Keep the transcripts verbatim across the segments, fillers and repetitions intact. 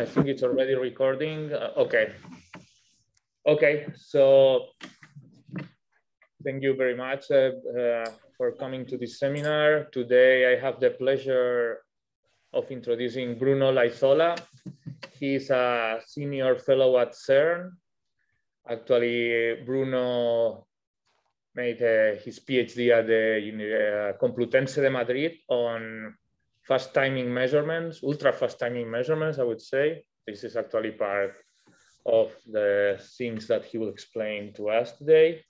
I think it's already recording. Uh, okay. Okay, so thank you very much uh, uh, for coming to this seminar. Today, I have the pleasure of introducing Bruno Olaizola. He's a senior fellow at CERN. Actually, Bruno made uh, his PhD at the uh, Complutense de Madrid on fast timing measurements, ultra fast timing measurements, I would say. This is actually part of the things that he will explain to us today.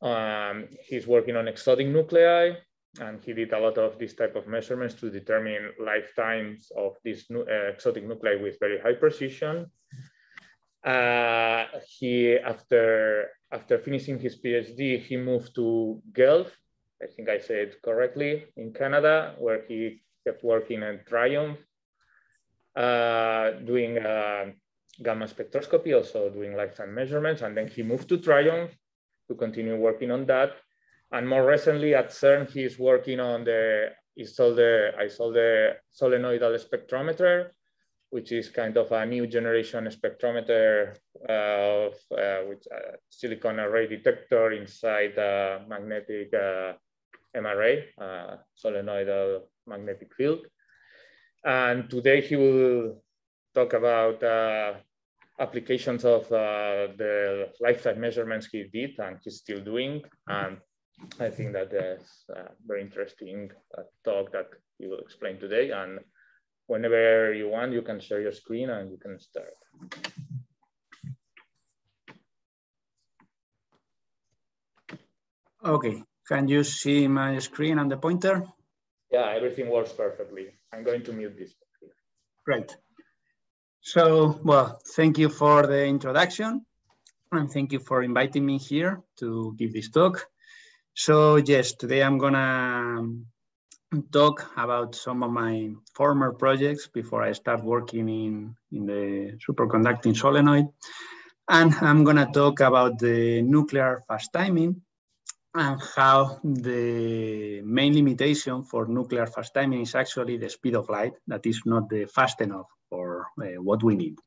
Um, he's working on exotic nuclei, and he did a lot of this type of measurements to determine lifetimes of these nu uh, exotic nuclei with very high precision. Uh, he, after, after finishing his PhD, he moved to Guelph, I think I said correctly, in Canada, where he kept working at Triumph, uh, doing uh, gamma spectroscopy, also doing lifetime measurements. And then he moved to Triumph to continue working on that. And more recently at CERN, he is working on the ISOLDE, ISOLDE solenoidal spectrometer, which is kind of a new generation spectrometer uh, of uh, with a silicon array detector inside a magnetic uh, M R A, uh, solenoidal magnetic field. And today he will talk about uh, applications of uh, the lifetime measurements he did and he's still doing. And I think that that's a very interesting uh, talk that he will explain today. And whenever you want, you can share your screen and you can start. Okay, can you see my screen and the pointer? Yeah, everything works perfectly. I'm going to mute this. Great. So, well, thank you for the introduction and thank you for inviting me here to give this talk. So yes, today I'm gonna talk about some of my former projects before I start working in, in the superconducting solenoid. And I'm gonna talk about the nuclear fast timing and how the main limitation for nuclear fast timing is actually the speed of light that is not the fast enough for uh, what we need.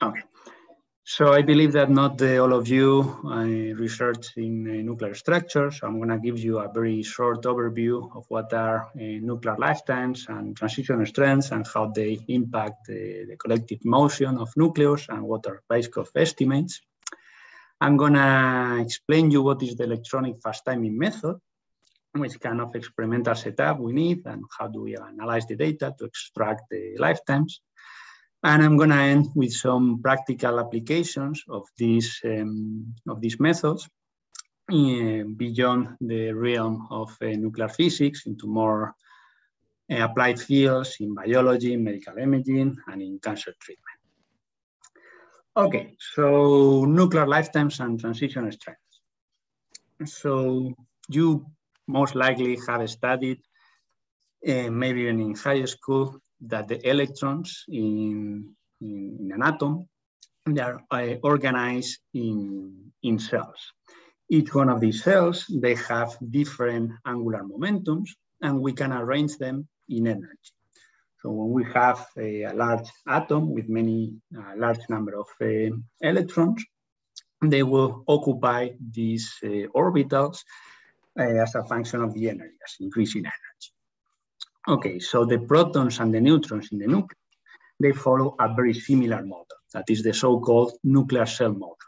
Okay. So I believe that not the, all of you uh, research in uh, nuclear structures. So I'm gonna give you a very short overview of what are uh, nuclear lifetimes and transition strengths and how they impact uh, the collective motion of nucleus and what are Weisskopf estimates. I'm gonna explain you what is the electronic fast timing method, which kind of experimental setup we need and how do we analyze the data to extract the lifetimes. And I'm going to end with some practical applications of these, um, of these methods uh, beyond the realm of uh, nuclear physics into more uh, applied fields in biology, medical imaging, and in cancer treatment. Okay, so nuclear lifetimes and transition strengths. So you most likely have studied, uh, maybe even in high school, that the electrons in, in, in an atom, they are uh, organized in, in cells. Each one of these cells, they have different angular momentums and we can arrange them in energy. So when we have a, a large atom with many, a large number of uh, electrons, they will occupy these uh, orbitals uh, as a function of the energy, as increasing energy. Okay, so the protons and the neutrons in the nucleus, they follow a very similar model. That is the so-called nuclear cell model.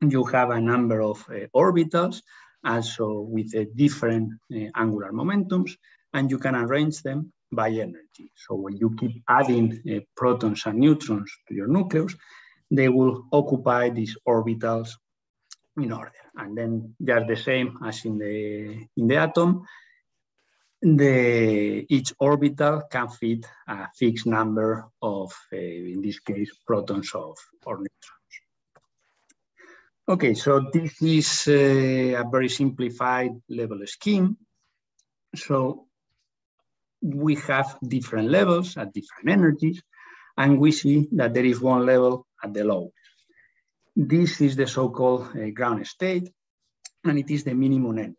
You have a number of uh, orbitals, also with uh, different uh, angular momentums, and you can arrange them by energy. So when you keep adding uh, protons and neutrons to your nucleus, they will occupy these orbitals in order. And then they are the same as in the, in the atom. The, each orbital can fit a fixed number of, uh, in this case, protons of, or neutrons. Okay, so this is uh, a very simplified level scheme. So we have different levels at different energies, and we see that there is one level at the lowest. This is the so-called uh, ground state, and it is the minimum energy.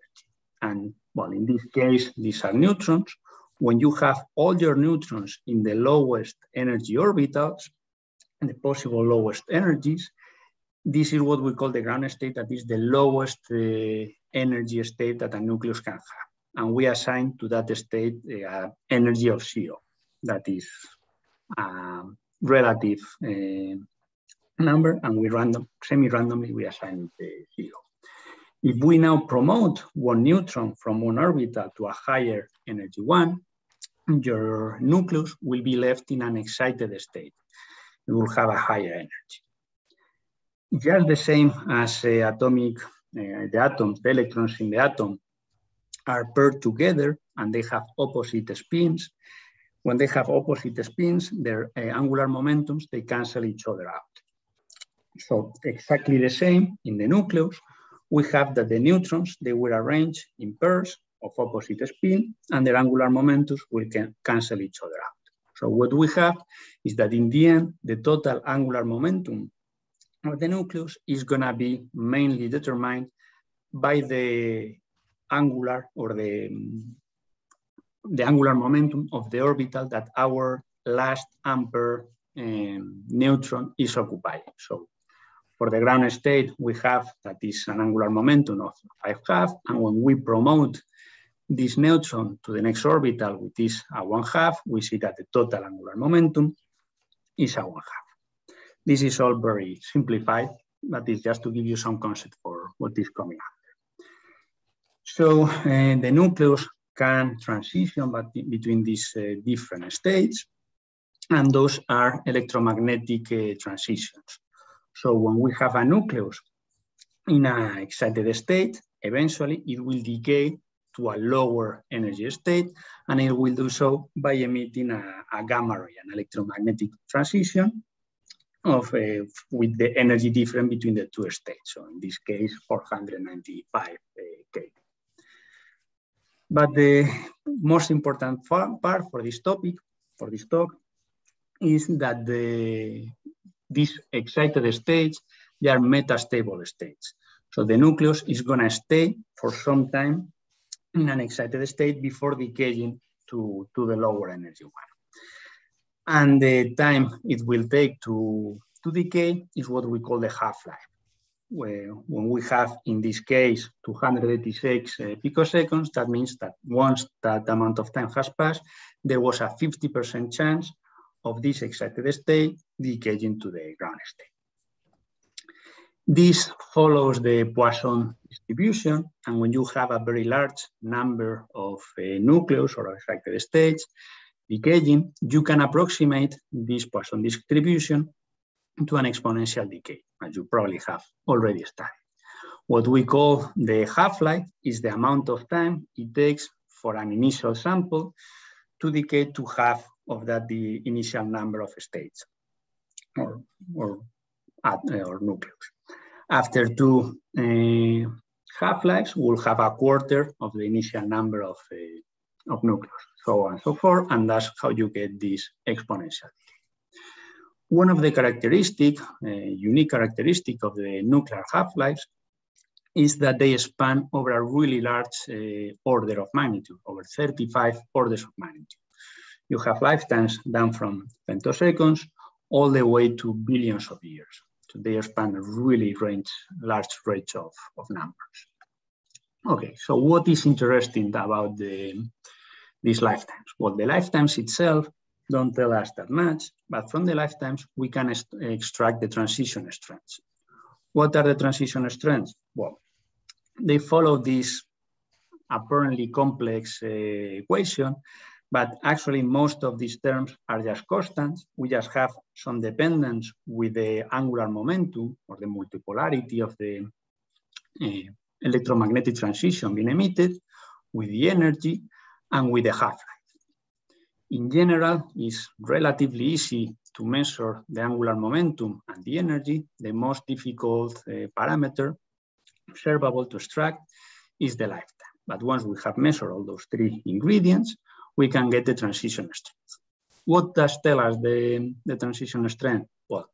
And well, in this case, these are neutrons. when you have all your neutrons in the lowest energy orbitals and the possible lowest energies, this is what we call the ground state, that is the lowest uh, energy state that a nucleus can have. And we assign to that state uh, energy of zero, that is a relative uh, number, and we random, semi-randomly we assign the zero. If we now promote one neutron from one orbital to a higher energy one, your nucleus will be left in an excited state. You will have a higher energy. Just the same as uh, atomic, uh, the atoms, the electrons in the atom are paired together and they have opposite spins. When they have opposite spins, their uh, angular momentums, they cancel each other out. So exactly the same in the nucleus, we have that the neutrons, they will arrange in pairs of opposite spin and their angular momentums will can cancel each other out. So what we have is that in the end, the total angular momentum of the nucleus is gonna be mainly determined by the angular or the, the angular momentum of the orbital that our last unpaired um, neutron is occupying. So for the ground state, we have that is an angular momentum of five halves, and when we promote this neutron to the next orbital, which is a one half, we see that the total angular momentum is a one half. This is all very simplified, but it's just to give you some concept for what is coming after. So uh, the nucleus can transition but between these uh, different states, and those are electromagnetic uh, transitions. So when we have a nucleus in an excited state, eventually it will decay to a lower energy state, and it will do so by emitting a, a gamma ray, an electromagnetic transition of uh, with the energy difference between the two states. So in this case, four hundred ninety-five uh, keV. But the most important part for this topic, for this talk, is that the these excited states, they are metastable states. So the nucleus is gonna stay for some time in an excited state before decaying to, to the lower energy one. And the time it will take to, to decay is what we call the half-life, where when we have, in this case, two hundred eighty-six uh, picoseconds, that means that once that amount of time has passed, there was a fifty percent chance of this excited state decaying to the ground state. This follows the Poisson distribution, and when you have a very large number of uh, nucleus or excited states decaying, you can approximate this Poisson distribution to an exponential decay, as you probably have already studied. What we call the half-life is the amount of time it takes for an initial sample to decay to half of that the initial number of states or, or, or nucleus. After two uh, half-lives, we'll have a quarter of the initial number of, uh, of nucleus, so on and so forth, and that's how you get this exponential decay. One of the characteristic, uh, unique characteristic of the nuclear half-lives is that they span over a really large uh, order of magnitude, over thirty-five orders of magnitude. You have lifetimes down from femtoseconds all the way to billions of years. So they span a really range, large range of, of numbers. Okay, so what is interesting about the, these lifetimes? Well, the lifetimes itself don't tell us that much, but from the lifetimes, we can extract the transition strengths. What are the transition strengths? Well, they follow this apparently complex uh, equation, but actually most of these terms are just constants. We just have some dependence with the angular momentum or the multipolarity of the uh, electromagnetic transition being emitted, with the energy and with the half-life. In general, it's relatively easy to measure the angular momentum and the energy. The most difficult uh, parameter observable to extract is the lifetime. But once we have measured all those three ingredients, we can get the transition strength. What does tell us the, the transition strength? Well,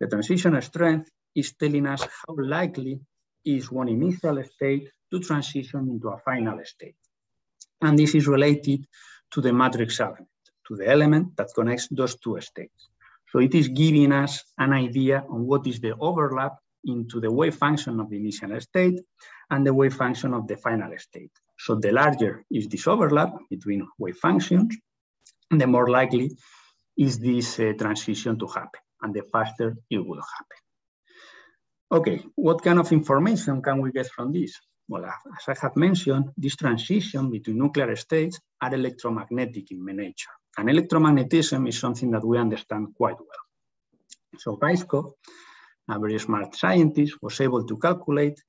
the transition strength is telling us how likely is one initial state to transition into a final state. And this is related to the matrix element, to the element that connects those two states. So it is giving us an idea on what is the overlap into the wave function of the initial state and the wave function of the final state. So the larger is this overlap between wave functions, and the more likely is this uh, transition to happen, and the faster it will happen. Okay, what kind of information can we get from this? Well, as I have mentioned, this transition between nuclear states are electromagnetic in nature. And electromagnetism is something that we understand quite well. So Weisskopf, a very smart scientist, was able to calculate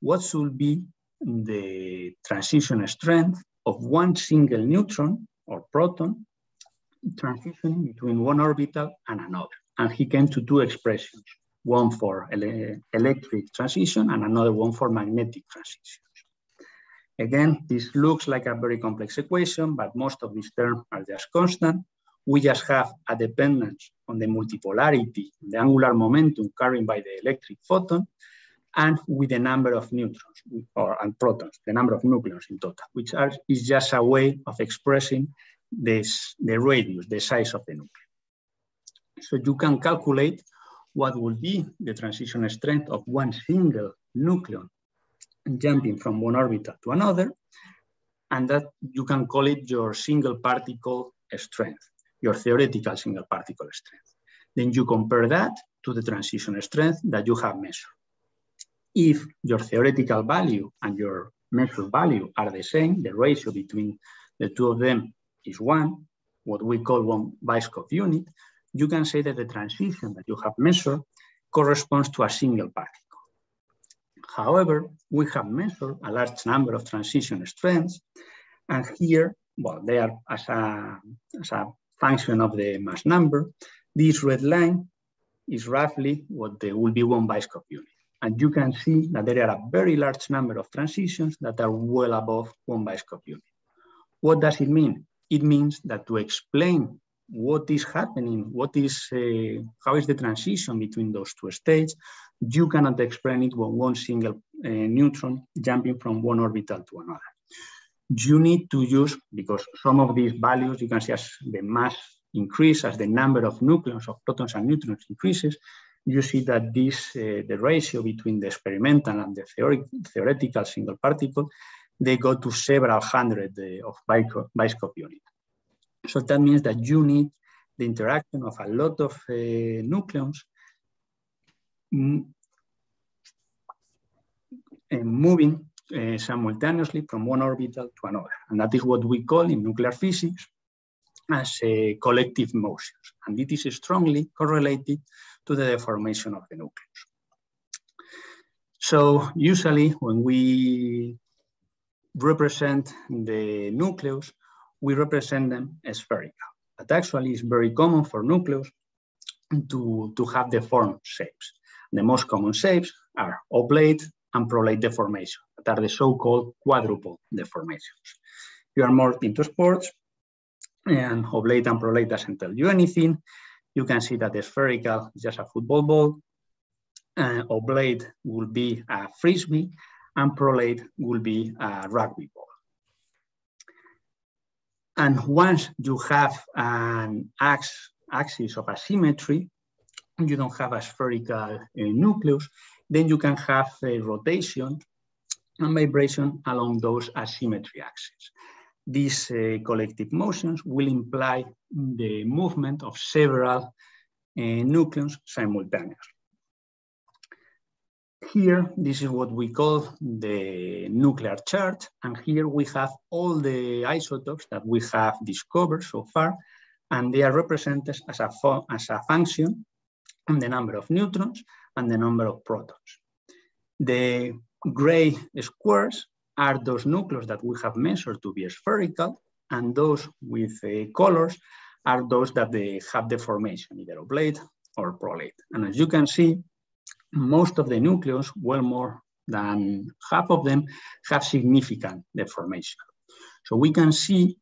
what should be the transition strength of one single neutron or proton transitioning between one orbital and another. And he came to two expressions, one for ele- electric transition and another one for magnetic transition. Again, this looks like a very complex equation, but most of these terms are just constant. We just have a dependence on the multipolarity, the angular momentum carried by the electric photon, and with the number of neutrons or and protons, the number of nucleons in total, which are, is just a way of expressing this, the radius, the size of the nucleon. So you can calculate what will be the transition strength of one single nucleon jumping from one orbital to another, and that you can call it your single particle strength, your theoretical single particle strength. Then you compare that to the transition strength that you have measured. If your theoretical value and your measured value are the same, the ratio between the two of them is one, what we call one Weisskopf unit, you can say that the transition that you have measured corresponds to a single particle. However, we have measured a large number of transition strengths, and here, well, they are as a, as a function of the mass number. This red line is roughly what they will be one Weisskopf unit. And you can see that there are a very large number of transitions that are well above one Weisskopf unit. What does it mean? It means that to explain what is happening, what is, uh, how is the transition between those two states, you cannot explain it with one single uh, neutron jumping from one orbital to another. You need to use, because some of these values you can see as the mass increase, as the number of nucleons of protons and neutrons increases, you see that this, uh, the ratio between the experimental and the theory, theoretical single particle, they go to several hundred uh, of Weisskopf units. So that means that you need the interaction of a lot of uh, nucleons and moving uh, simultaneously from one orbital to another. And that is what we call in nuclear physics as uh, collective motions. And it is strongly correlated to the deformation of the nucleus. So usually when we represent the nucleus, we represent them as spherical. But actually it's very common for nucleus to, to have deformed shapes. The most common shapes are oblate and prolate deformation, that are the so-called quadruple deformations. You are more into sports, and oblate and prolate doesn't tell you anything. You can see that the spherical is just a football ball, and oblate will be a frisbee, and prolate will be a rugby ball. And once you have an ax, axis of asymmetry, you don't have a spherical uh, nucleus, then you can have a rotation and vibration along those asymmetry axes. These uh, collective motions will imply the movement of several uh, nucleons simultaneously. Here, this is what we call the nuclear chart, and here we have all the isotopes that we have discovered so far, and they are represented as a, as a function and the number of neutrons and the number of protons. The gray squares are those nucleus that we have measured to be spherical, and those with uh, colors are those that they have deformation, either oblate or prolate. And as you can see, most of the nucleus, well more than half of them, have significant deformation. So we can see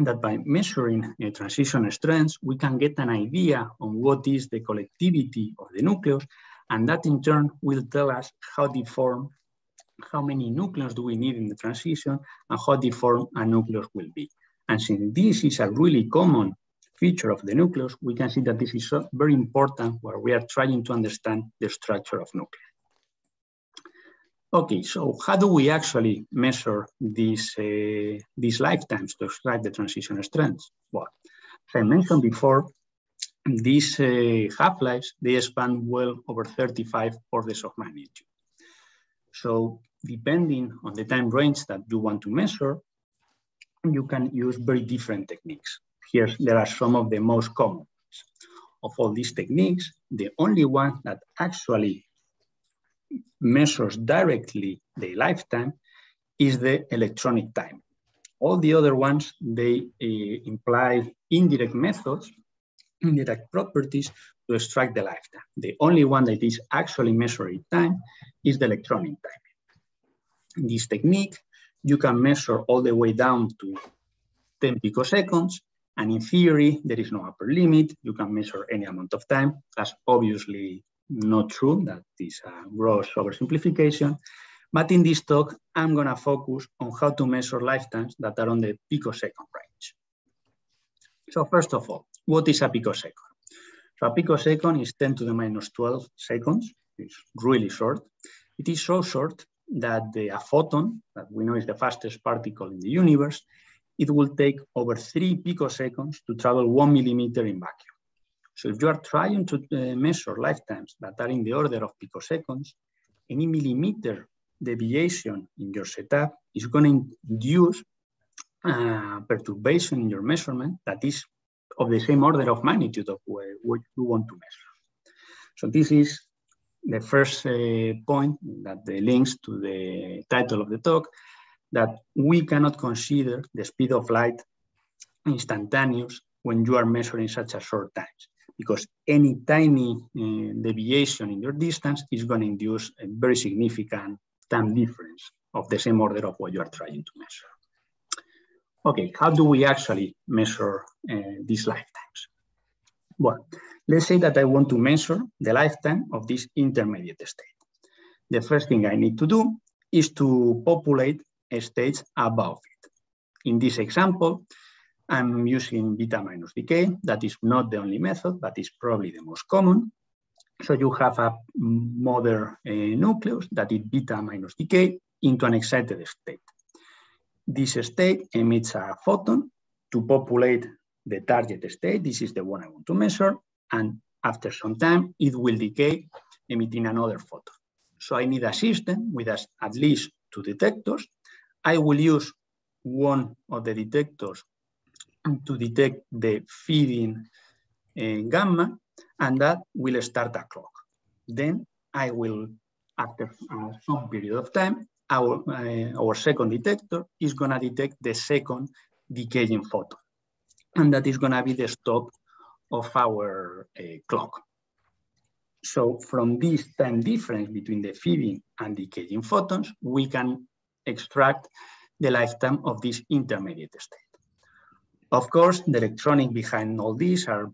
that by measuring uh, transition strengths, we can get an idea on what is the collectivity of the nucleus, and that in turn will tell us how deformed, how many nucleons do we need in the transition, and how deformed a nucleus will be. And since this is a really common feature of the nucleus, we can see that this is very important where we are trying to understand the structure of nuclei. Okay, so how do we actually measure these, uh, these lifetimes to extract the transition strands? Well, as I mentioned before, these uh, half-lives, they span well over thirty-five orders of magnitude. So depending on the time range that you want to measure, you can use very different techniques. Here, there are some of the most common. Of all these techniques, the only one that actually measures directly the lifetime is the electronic time. All the other ones, they uh, imply indirect methods, indirect properties to extract the lifetime. The only one that is actually measuring time is the electronic time. This technique, you can measure all the way down to ten picoseconds, and in theory, there is no upper limit. You can measure any amount of time. That's obviously not true, that is a gross oversimplification. But in this talk, I'm gonna focus on how to measure lifetimes that are on the picosecond range. So first of all, what is a picosecond? So a picosecond is ten to the minus twelve seconds. It's really short. It is so short that the, a photon, that we know is the fastest particle in the universe, it will take over three picoseconds to travel one millimeter in vacuum. So if you are trying to measure lifetimes that are in the order of picoseconds, any millimeter deviation in your setup is gonna induce a perturbation in your measurement that is of the same order of magnitude of where, what you want to measure. So this is the first uh, point that links to the title of the talk, that we cannot consider the speed of light instantaneous when you are measuring such a short time, because any tiny uh, deviation in your distance is going to induce a very significant time difference of the same order of what you are trying to measure. Okay, how do we actually measure uh, these lifetimes? Well, let's say that I want to measure the lifetime of this intermediate state. The first thing I need to do is to populate a stage above it. In this example, I'm using beta minus decay. That is not the only method, but it's probably the most common. So you have a mother uh, nucleus that is beta minus decay into an excited state. This state emits a photon to populate the target state. This is the one I want to measure. And after some time, it will decay, emitting another photon. So I need a system with at least two detectors. I will use one of the detectors to detect the feeding uh, gamma, and that will start a clock. Then I will, after some period of time, our, uh, our second detector is gonna detect the second decaying photon. And that is gonna be the stop of our uh, clock. So from this time difference between the feeding and decaying photons, we can extract the lifetime of this intermediate state. Of course, the electronics behind all these are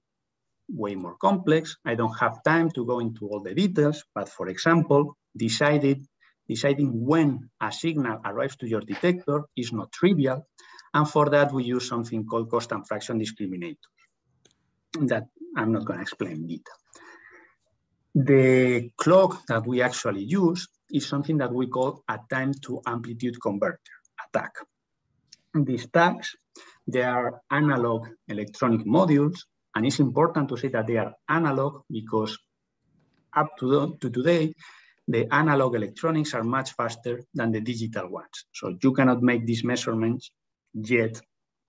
way more complex. I don't have time to go into all the details, but for example, decided, deciding when a signal arrives to your detector is not trivial. And for that, we use something called cost and fraction discriminators that I'm not going to explain in detail. The clock that we actually use is something that we call a time to amplitude converter, a T A C. These T A Cs, they are analog electronic modules, and it's important to say that they are analog because up to, the, to today, the analog electronics are much faster than the digital ones. So you cannot make these measurements yet,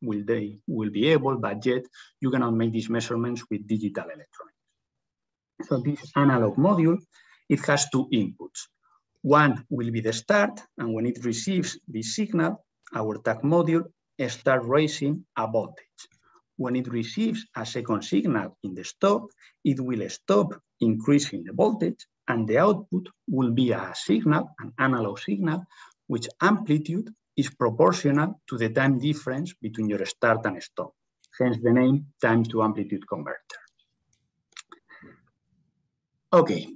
will they will be able, but yet you cannot make these measurements with digital electronics. So this analog module, it has two inputs. One will be the start, and when it receives this signal, our T A C module starts raising a voltage. When it receives a second signal in the stop, it will stop increasing the voltage, and the output will be a signal, an analog signal, which amplitude is proportional to the time difference between your start and stop, hence the name time to amplitude converter. Okay,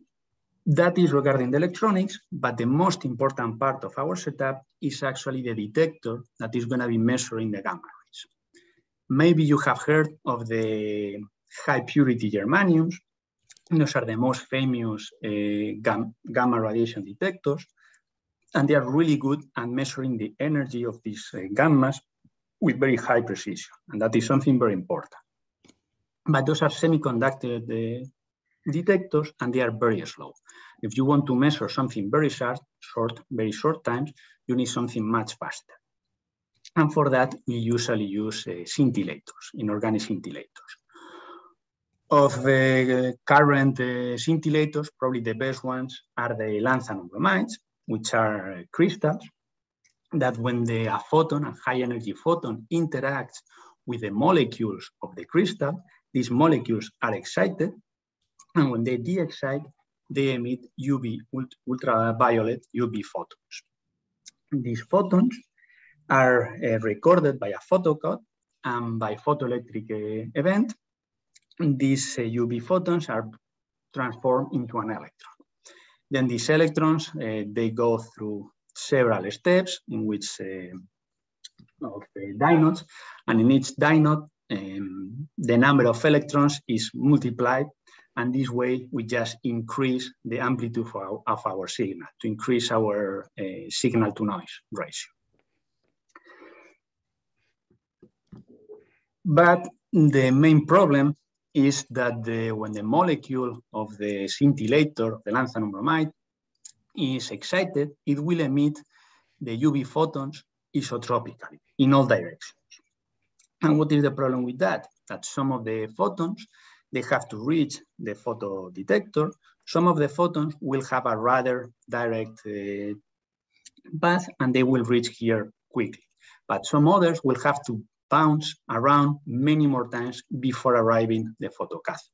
that is regarding the electronics, but the most important part of our setup is actually the detector that is going to be measuring the gamma rays. Maybe you have heard of the high purity germaniums. Those are the most famous uh, gam gamma radiation detectors, and they are really good at measuring the energy of these uh, gammas with very high precision, and that is something very important. But those are semiconductor uh, detectors, and they are very slow. If you want to measure something very short, short, very short times, you need something much faster. And for that, we usually use uh, scintillators, inorganic scintillators. Of the current uh, scintillators, probably the best ones are the lanthanum bromides, which are crystals that when the a photon, a high energy photon, interacts with the molecules of the crystal, these molecules are excited, and when they de-excite, they emit U V, ultraviolet U V photons. These photons are uh, recorded by a photocode and by photoelectric uh, event. These uh, U V photons are transformed into an electron. Then these electrons, uh, they go through several steps in which uh, of the dynodes, and in each dynode, um, the number of electrons is multiplied, and this way we just increase the amplitude of our, of our signal to increase our uh, signal to noise ratio. But the main problem is that the, when the molecule of the scintillator, the lanthanum bromide, is excited, it will emit the U V photons isotropically in all directions. And what is the problem with that? That some of the photons, they have to reach the photodetector. Some of the photons will have a rather direct uh, path, and they will reach here quickly. But some others will have to bounce around many more times before arriving the photocathode.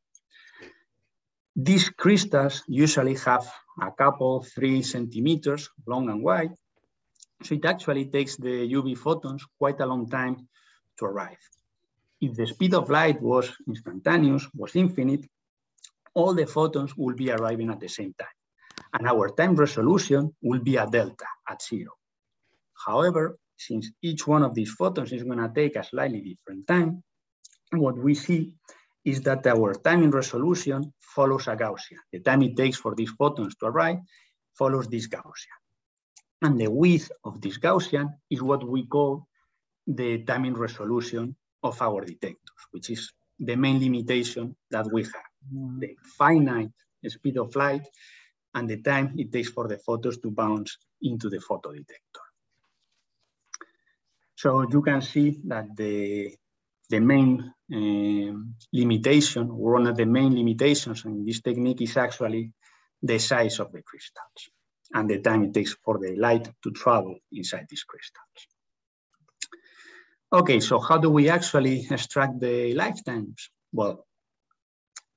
These crystals usually have a couple, three centimeters long and wide, so it actually takes the U V photons quite a long time to arrive. If the speed of light was instantaneous, was infinite, all the photons will be arriving at the same time, and our time resolution will be a delta, at zero. However, since each one of these photons is going to take a slightly different time, what we see is that our time in resolution follows a Gaussian. The time it takes for these photons to arrive follows this Gaussian. And the width of this Gaussian is what we call the time in resolution of our detectors, which is the main limitation that we have. Mm. The finite speed of light and the time it takes for the photons to bounce into the photodetector. So you can see that the, the main um, limitation, one of the main limitations in this technique is actually the size of the crystals and the time it takes for the light to travel inside these crystals. Okay, so how do we actually extract the lifetimes? Well,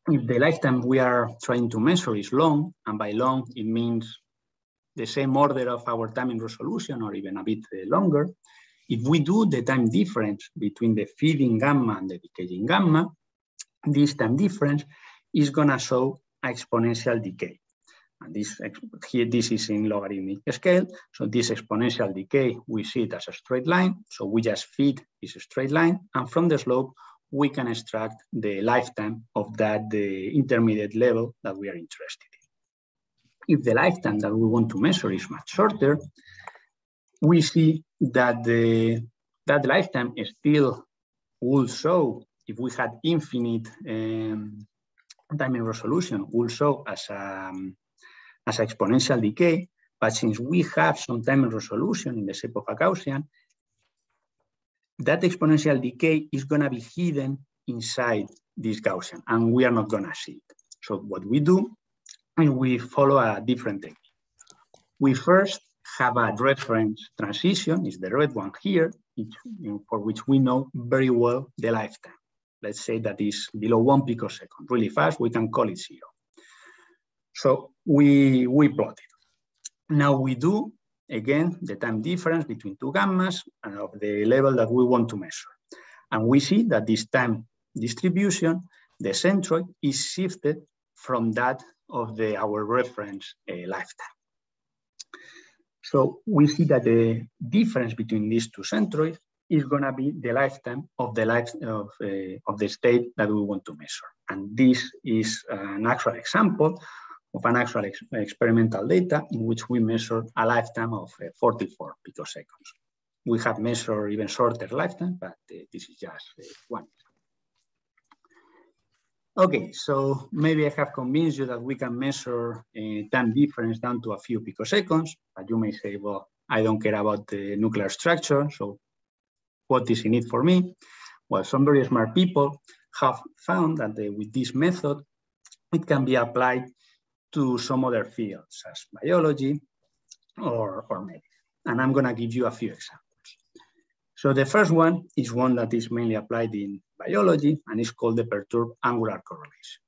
if the lifetime we are trying to measure is long, and by long it means the same order of our time in resolution or even a bit longer, if we do the time difference between the feeding gamma and the decaying gamma, this time difference is going to show exponential decay. And this, here, this is in logarithmic scale. So this exponential decay, we see it as a straight line. So we just feed this straight line. And from the slope, we can extract the lifetime of that the intermediate level that we are interested in. If the lifetime that we want to measure is much shorter, we see that the that lifetime is still will show, if we had infinite um, time in resolution, will show as a, um, as exponential decay. But since we have some time in resolution in the shape of a Gaussian, that exponential decay is going to be hidden inside this Gaussian, and we are not going to see it. So what we do is we follow a different technique. We first have a reference transition, is the red one here, it, for which we know very well the lifetime. Let's say that is below one picosecond, really fast, we can call it zero. So we, we plot it. Now we do, again, the time difference between two gammas and of the level that we want to measure. And we see that this time distribution, the centroid is shifted from that of the, our reference uh, lifetime. So we see that the difference between these two centroids is going to be the lifetime of the life of, uh, of the state that we want to measure. And this is an actual example of an actual ex experimental data in which we measured a lifetime of uh, forty-four picoseconds. We have measured even shorter lifetime, but uh, this is just uh, one. Okay, so maybe I have convinced you that we can measure uh, time difference down to a few picoseconds, but you may say, well, I don't care about the nuclear structure, so what is in it for me? Well, some very smart people have found that they, with this method, it can be applied to some other fields, as biology or, or medicine. And I'm gonna give you a few examples. So the first one is one that is mainly applied in biology and is called the perturbed angular correlation.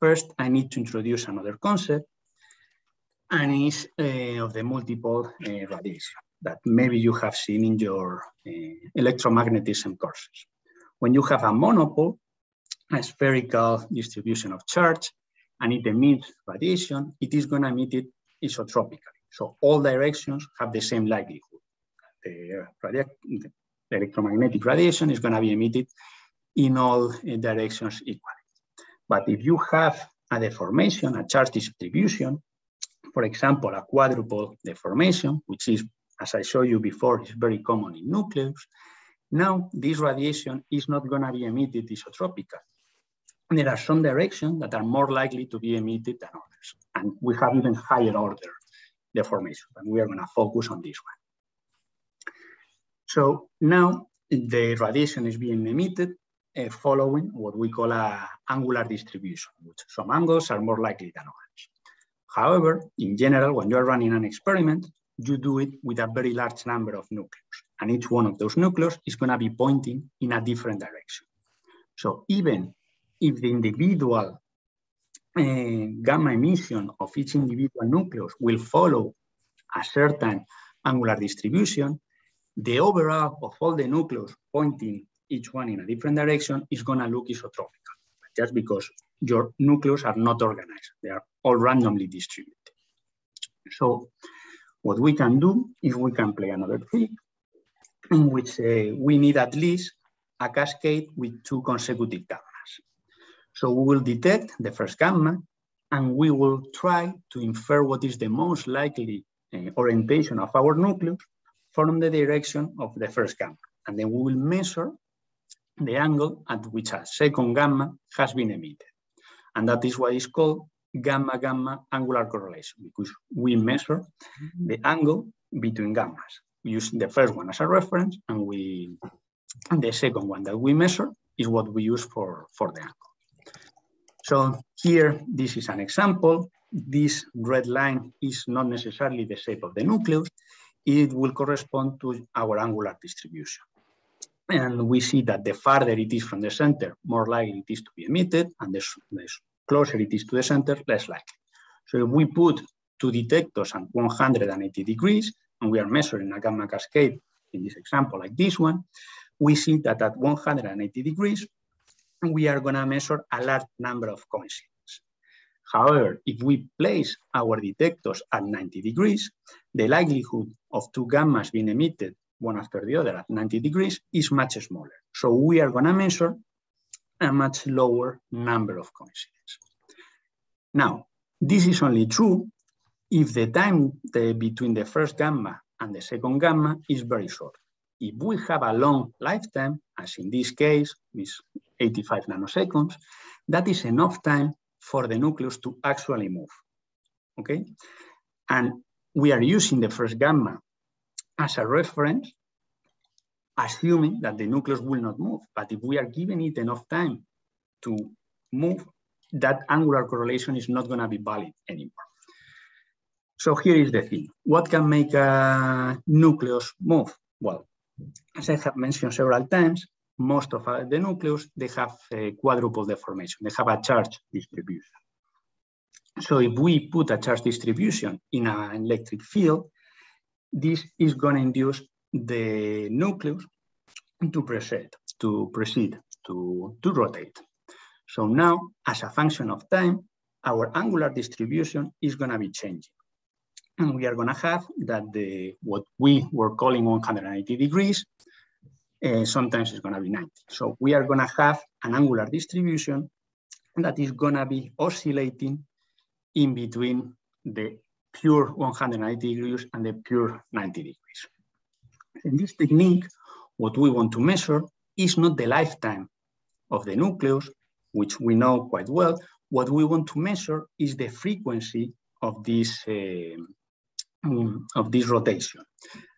First, I need to introduce another concept, and is uh, of the multiple uh, radiation that maybe you have seen in your uh, electromagnetism courses. When you have a monopole, a spherical distribution of charge, and it emits radiation, it is going to emit it isotropically. So all directions have the same likelihood. The, the electromagnetic radiation is going to be emitted in all uh, directions equally. But if you have a deformation, a charge distribution, for example, a quadruple deformation, which is, as I showed you before, is very common in nuclei. Now, this radiation is not going to be emitted isotropically. And there are some directions that are more likely to be emitted than others. And we have even higher order deformation, and we are going to focus on this one. So now the radiation is being emitted uh, following what we call an angular distribution, which some angles are more likely than others. However, in general, when you are running an experiment, you do it with a very large number of nucleus, and each one of those nucleus is going to be pointing in a different direction. So even if the individual uh, gamma emission of each individual nucleus will follow a certain angular distribution, the overall of all the nucleus pointing each one in a different direction is going to look isotropical, just because your nucleus are not organized. They are all randomly distributed. So what we can do is we can play another trick in which uh, we need at least a cascade with two consecutive gammas. So we will detect the first gamma and we will try to infer what is the most likely uh, orientation of our nucleus from the direction of the first gamma. And then we will measure the angle at which a second gamma has been emitted. And that is what is called gamma-gamma angular correlation, because we measure the angle between gammas. We use the first one as a reference, and we and the second one that we measure is what we use for, for the angle. So here, this is an example. This red line is not necessarily the shape of the nucleus. It will correspond to our angular distribution. And we see that the farther it is from the center, more likely it is to be emitted, and the, the closer it is to the center, less likely. So if we put two detectors at one hundred eighty degrees, and we are measuring a gamma cascade in this example like this one, we see that at one hundred eighty degrees, we are gonna measure a large number of coincidences. However, if we place our detectors at ninety degrees, the likelihood of two gammas being emitted one after the other at ninety degrees is much smaller. So we are gonna measure a much lower number of coincidences. Now, this is only true if the time the, between the first gamma and the second gamma is very short. If we have a long lifetime, as in this case, is eighty-five nanoseconds, that is enough time for the nucleus to actually move, okay? And we are using the first gamma as a reference, assuming that the nucleus will not move. But if we are giving it enough time to move, that angular correlation is not going to be valid anymore. So here is the thing. What can make a nucleus move? Well, as I have mentioned several times, most of the nucleus, they have a quadruple deformation. They have a charge distribution. So if we put a charge distribution in an electric field, this is going to induce the nucleus to proceed, to proceed, to, to rotate. So now, as a function of time, our angular distribution is going to be changing. And we are going to have that the what we were calling one hundred eighty degrees uh, sometimes it's going to be ninety. So we are going to have an angular distribution that is going to be oscillating in between the pure one hundred ninety degrees and the pure ninety degrees. In this technique, what we want to measure is not the lifetime of the nucleus, which we know quite well. What we want to measure is the frequency of this, uh, of this rotation.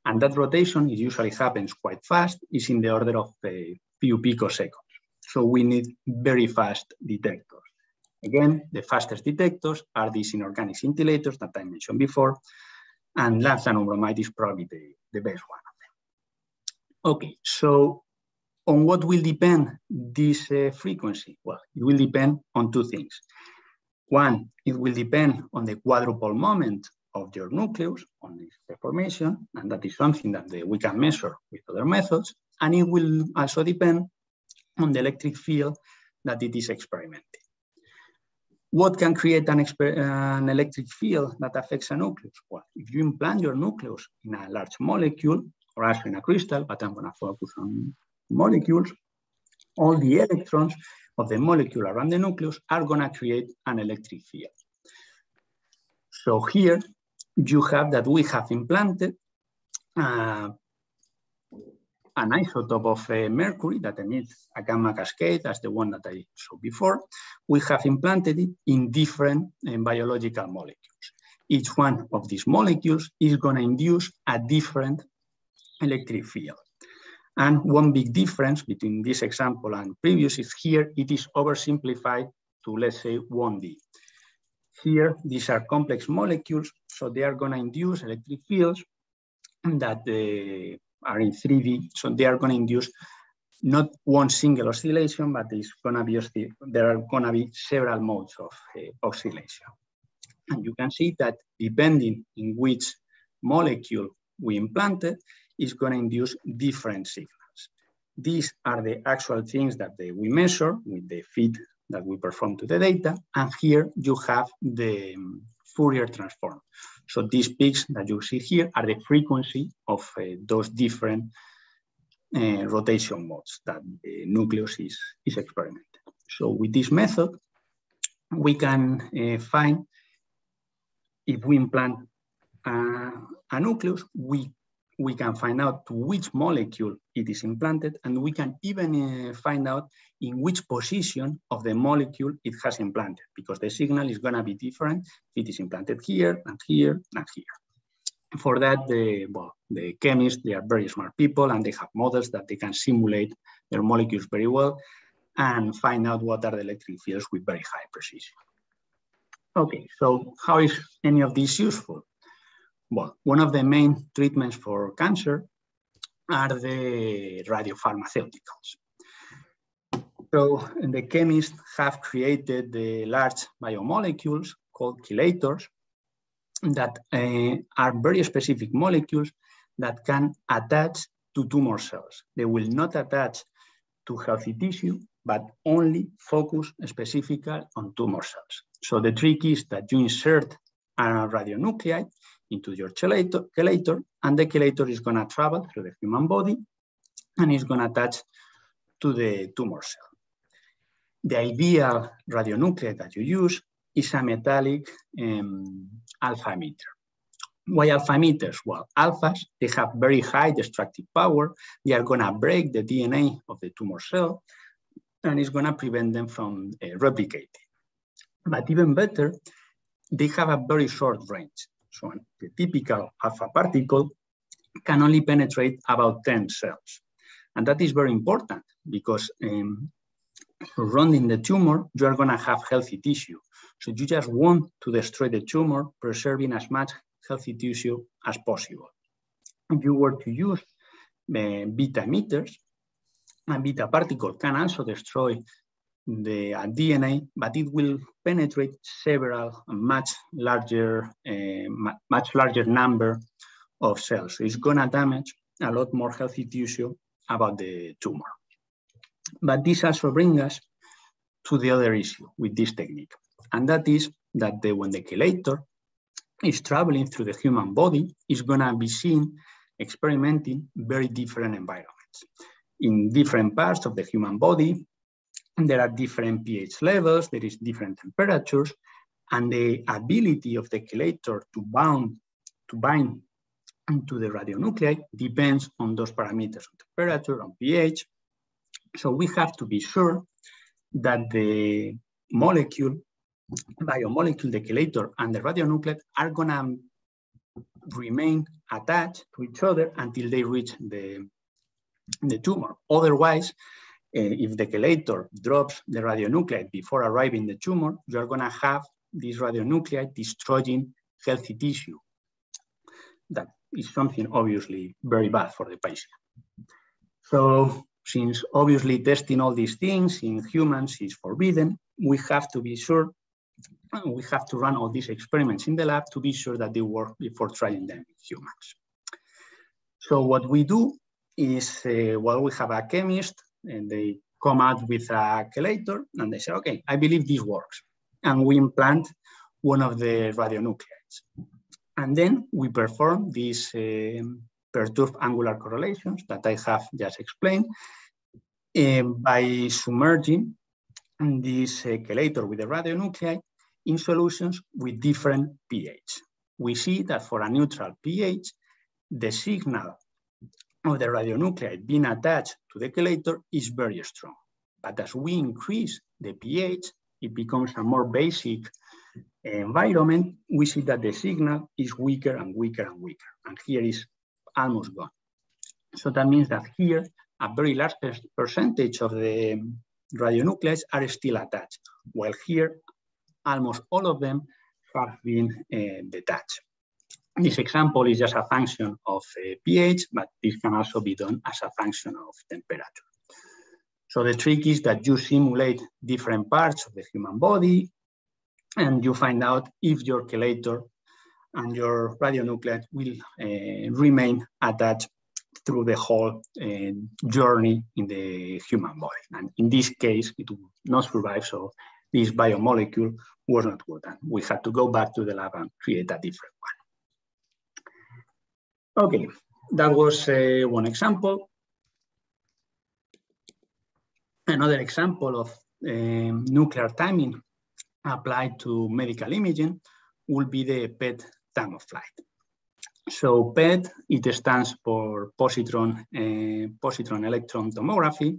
And that rotation usually happens quite fast. It's in the order of a few picoseconds. So we need very fast detectors. Again, the fastest detectors are these inorganic scintillators that I mentioned before, and lanthanum bromide is probably the, the best one of them. Okay, so on what will depend this uh, frequency? Well, it will depend on two things. One, it will depend on the quadrupole moment of your nucleus on this deformation, and that is something that the, we can measure with other methods, and it will also depend on the electric field that it is experimenting. What can create an, an electric field that affects a nucleus? Well, if you implant your nucleus in a large molecule, or also in a crystal, but I'm going to focus on molecules, all the electrons of the molecule around the nucleus are going to create an electric field. So here you have that we have implanted uh, an isotope of uh, mercury that emits a gamma cascade as the one that I showed before. We have implanted it in different um, biological molecules. Each one of these molecules is going to induce a different electric field. And one big difference between this example and previous is here it is oversimplified to, let's say, one D. Here, these are complex molecules, so they are going to induce electric fields that uh, are in three D, so they are going to induce not one single oscillation, but it's going to be there are going to be several modes of uh, oscillation. And you can see that depending in which molecule we implanted, it's going to induce different signals. These are the actual things that they, we measure with the feed that we perform to the data, and here you have the um, Fourier transform. So these peaks that you see here are the frequency of uh, those different uh, rotation modes that the nucleus is, is experimenting. So with this method, we can uh, find if we implant uh, a nucleus, we, we can find out to which molecule it is implanted, and we can even uh, find out in which position of the molecule it has implanted, because the signal is going to be different if it is implanted here and here and here. For that, the, well, the chemists, they are very smart people, and they have models that they can simulate their molecules very well and find out what are the electric fields with very high precision. Okay, so how is any of this useful? Well, one of the main treatments for cancer are the radiopharmaceuticals. So the chemists have created the large biomolecules called chelators that uh, are very specific molecules that can attach to tumor cells. They will not attach to healthy tissue, but only focus specifically on tumor cells. So the trick is that you insert a radionuclide into your chelator, chelator, and the chelator is going to travel through the human body and it's going to attach to the tumor cell. The ideal radionuclide that you use is a metallic um, alpha emitter. Why alpha emitters? Well, alphas, they have very high destructive power. They are going to break the D N A of the tumor cell and it's going to prevent them from uh, replicating. But even better, they have a very short range. So the typical alpha particle can only penetrate about ten cells. And that is very important because um, surrounding the tumor, you are going to have healthy tissue. So you just want to destroy the tumor, preserving as much healthy tissue as possible. If you were to use uh, beta emitters, a beta particle can also destroy the uh, D N A, but it will penetrate several much larger, uh, much larger number of cells. So it's going to damage a lot more healthy tissue about the tumor. But this also brings us to the other issue with this technique, and that is that the, when the chelator is traveling through the human body, it's going to be seen experimenting very different environments. in different parts of the human body. And there are different pH levels, there is different temperatures, and the ability of the chelator to bound, to bind to the radionuclide depends on those parameters, on temperature, on pH. So we have to be sure that the molecule, biomolecule, the chelator and the radionuclide are gonna remain attached to each other until they reach the, the tumor. Otherwise, Uh, if the chelator drops the radionuclide before arriving the tumor, you're going to have this radionuclide destroying healthy tissue. That is something obviously very bad for the patient. So since obviously testing all these things in humans is forbidden, we have to be sure, we have to run all these experiments in the lab to be sure that they work before trying them in humans. So what we do is, uh, well, we have a chemist, and they come out with a chelator and they say, okay, I believe this works. And we implant one of the radionuclides. And then we perform these um, perturbed angular correlations that I have just explained um, by submerging this uh, chelator with the radionuclide in solutions with different pH. We see that for a neutral pH, the signal of the radionuclide being attached to the chelator is very strong. But as we increase the pH, it becomes a more basic environment. We see that the signal is weaker and weaker and weaker. And here is almost gone. So that means that here, a very large percentage of the radionuclides are still attached, while here, almost all of them have been uh, detached. This example is just a function of uh, pH, but this can also be done as a function of temperature. So the trick is that you simulate different parts of the human body and you find out if your chelator and your radionuclide will uh, remain attached through the whole uh, journey in the human body. And in this case, it will not survive, so this biomolecule was not good. And we had to go back to the lab and create a different one. Okay, that was uh, one example. Another example of um, nuclear timing applied to medical imaging will be the P E T time of flight. So P E T, it stands for positron, uh, positron electron tomography.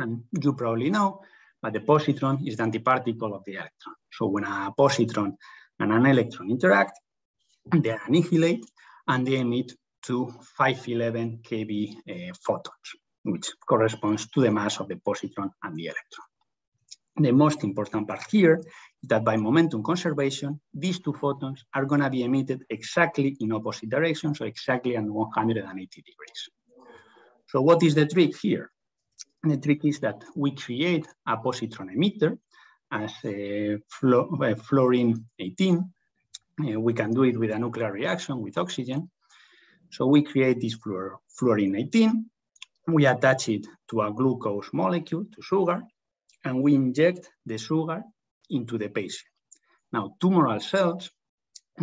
And you probably know, but the positron is the antiparticle of the electron. So when a positron and an electron interact, they annihilate, and they emit to five hundred eleven K V uh, photons, which corresponds to the mass of the positron and the electron. The most important part here is that by momentum conservation, these two photons are gonna be emitted exactly in opposite directions, so exactly at one hundred eighty degrees. So what is the trick here? And the trick is that we create a positron emitter as a fluorine eighteen. Uh, we can do it with a nuclear reaction with oxygen. So we create this fluorine eighteen, we attach it to a glucose molecule, to sugar, and we inject the sugar into the patient. Now, tumoral cells,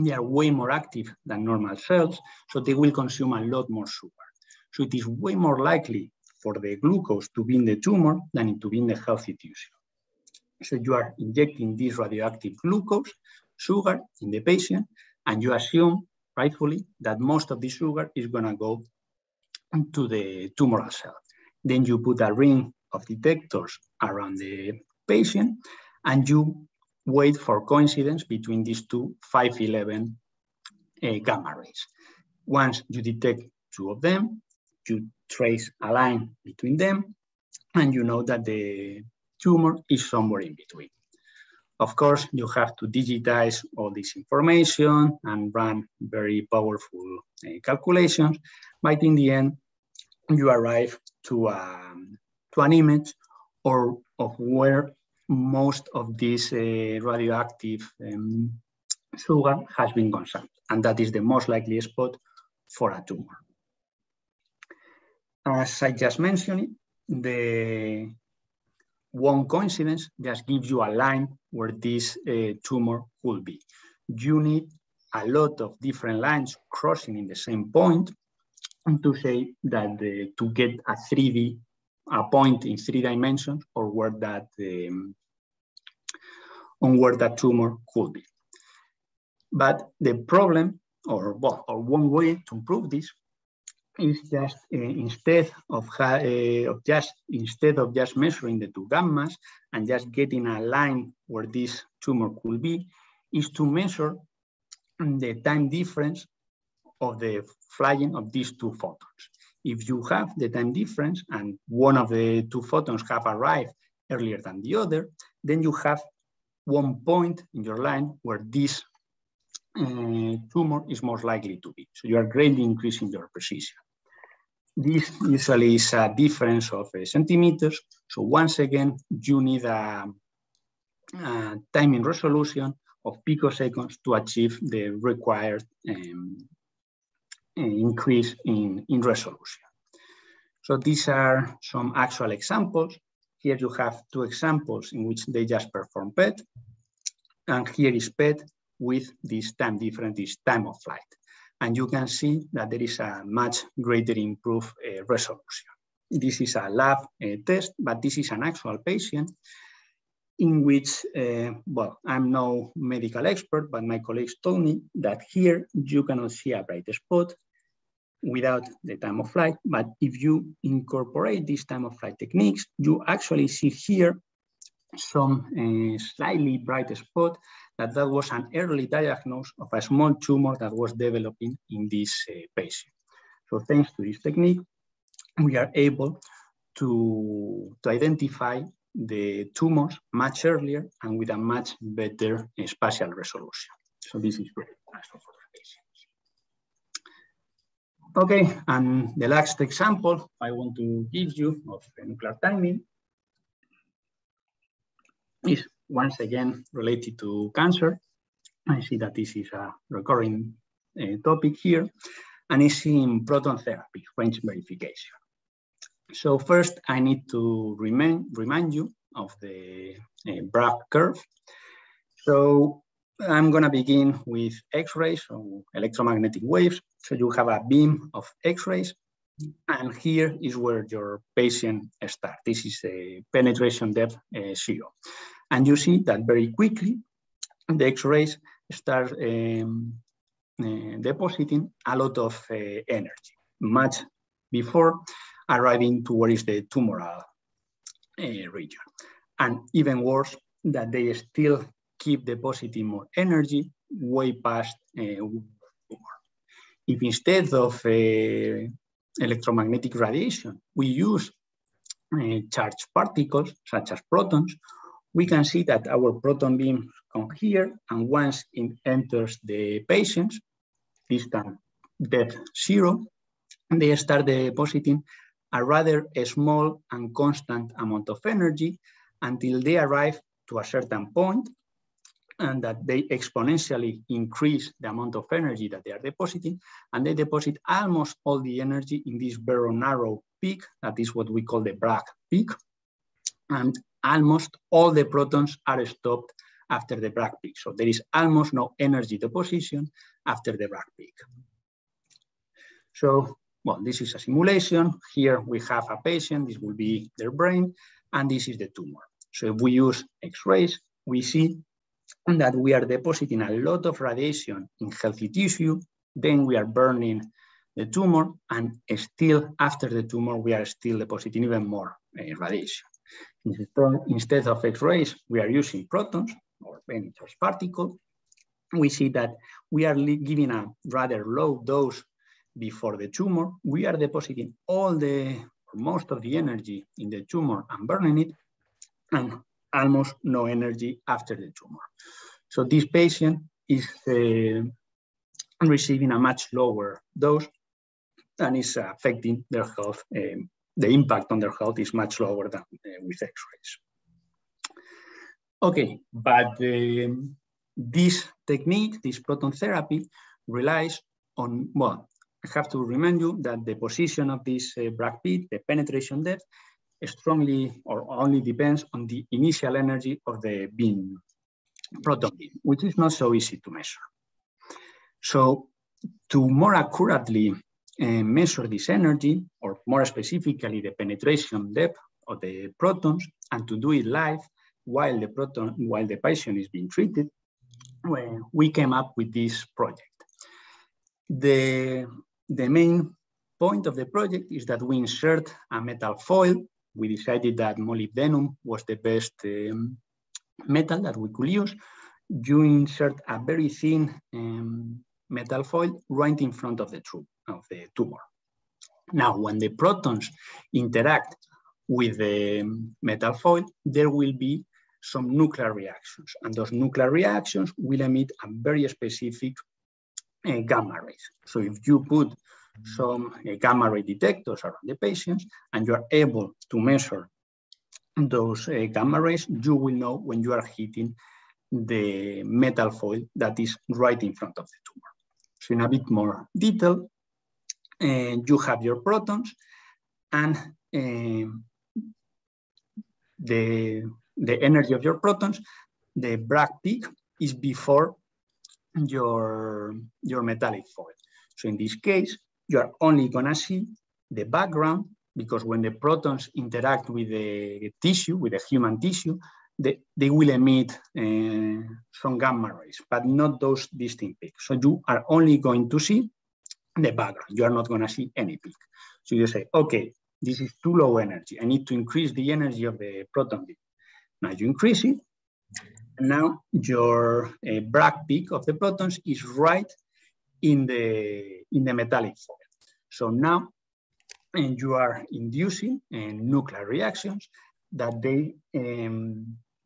they are way more active than normal cells, so they will consume a lot more sugar. So it is way more likely for the glucose to be in the tumor than it to be in the healthy tissue. So you are injecting this radioactive glucose sugar in the patient, and you assume, rightfully, that most of the sugar is going to go to the tumoral cell. Then you put a ring of detectors around the patient, and you wait for coincidence between these two five eleven uh, gamma rays. Once you detect two of them, you trace a line between them, and you know that the tumor is somewhere in between. Of course, you have to digitize all this information and run very powerful uh, calculations, but in the end, you arrive to, um, to an image or of where most of this uh, radioactive um, sugar has been consumed, and that is the most likely spot for a tumor. As I just mentioned, the one coincidence just gives you a line where this uh, tumor could be. You need a lot of different lines crossing in the same point to say that the, to get a three D a point in three dimensions or where that um, on where that tumor could be. But the problem, or well, or one way to improve this is just uh, instead of, uh, of just instead of just measuring the two gammas and just getting a line where this tumor could be, is to measure the time difference of the flying of these two photons. If you have the time difference and one of the two photons have arrived earlier than the other, then you have one point in your line where this uh, tumor is most likely to be. So you are greatly increasing your precision. This usually is a difference of uh, centimeters. So once again, you need a, a time in resolution of picoseconds to achieve the required um, increase in, in resolution. So these are some actual examples. Here you have two examples in which they just perform P E T, and here is P E T with this time difference, this time of flight. And you can see that there is a much greater improved uh, resolution. This is a lab uh, test, but this is an actual patient in which, uh, well, I'm no medical expert, but my colleagues told me that here you cannot see a bright spot without the time of flight. But if you incorporate these time of flight techniques, you actually see here some uh, slightly bright spot, that that was an early diagnosis of a small tumor that was developing in this uh, patient. So thanks to this technique, we are able to, to identify the tumors much earlier and with a much better uh, spatial resolution. So this is great also for the patients. Okay, and the last example I want to give you of nuclear timing is once again related to cancer. I see that this is a recurring uh, topic here, and it's in proton therapy, range verification. So first, I need to remind, remind you of the uh, Bragg curve. So I'm going to begin with X-rays, so electromagnetic waves. So you have a beam of X-rays, and here is where your patient starts. This is a penetration depth uh, zero. And you see that very quickly, the X-rays start um, uh, depositing a lot of uh, energy, much before arriving to where is the tumoral uh, region. And even worse, that they still keep depositing more energy way past the uh, tumor. If instead of uh, electromagnetic radiation, we use uh, charged particles, such as protons, we can see that our proton beams come here, and once it enters the patient's distant depth zero, they start depositing a rather small and constant amount of energy until they arrive to a certain point, and that they exponentially increase the amount of energy that they are depositing, and they deposit almost all the energy in this very narrow peak, that is what we call the Bragg peak, and almost all the protons are stopped after the Bragg peak. So there is almost no energy deposition after the Bragg peak. So, well, this is a simulation. Here we have a patient, this will be their brain, and this is the tumor. So if we use X-rays, we see that we are depositing a lot of radiation in healthy tissue, then we are burning the tumor, and still after the tumor, we are still depositing even more uh, radiation. Instead of X-rays, we are using protons or any charged particle. We see that we are giving a rather low dose before the tumor, we are depositing all the, or most of the energy in the tumor and burning it, and almost no energy after the tumor. So this patient is uh, receiving a much lower dose and is affecting their health. Um, the impact on their health is much lower than uh, with X-rays. Okay, but um, this technique, this proton therapy, relies on, well, I have to remind you that the position of this uh, Bragg peak, the penetration depth, strongly or only depends on the initial energy of the beam, proton beam, which is not so easy to measure. So to more accurately uh, measure this energy or more specifically the penetration depth of the protons, and to do it live while the proton, while the patient is being treated, when we came up with this project. The, the main point of the project is that we insert a metal foil. We decided that molybdenum was the best um, metal that we could use. You insert a very thin um, metal foil right in front of the tube, of the tumor. Now, when the protons interact with the metal foil, there will be some nuclear reactions, and those nuclear reactions will emit a very specific uh, gamma rays. So if you put some uh, gamma ray detectors around the patients and you are able to measure those uh, gamma rays, you will know when you are hitting the metal foil that is right in front of the tumor. So in a bit more detail, uh, you have your protons, and uh, the, the energy of your protons, the Bragg peak, is before your, your metallic foil. So in this case, you are only gonna see the background, because when the protons interact with the tissue, with the human tissue, They, they will emit uh, some gamma rays, but not those distinct peaks. So you are only going to see the background. You are not going to see any peak. So you say, okay, this is too low energy. I need to increase the energy of the proton beam. Now you increase it. And now your uh, Bragg peak of the protons is right in the, in the metallic foil. So now and you are inducing uh, nuclear reactions that they, um,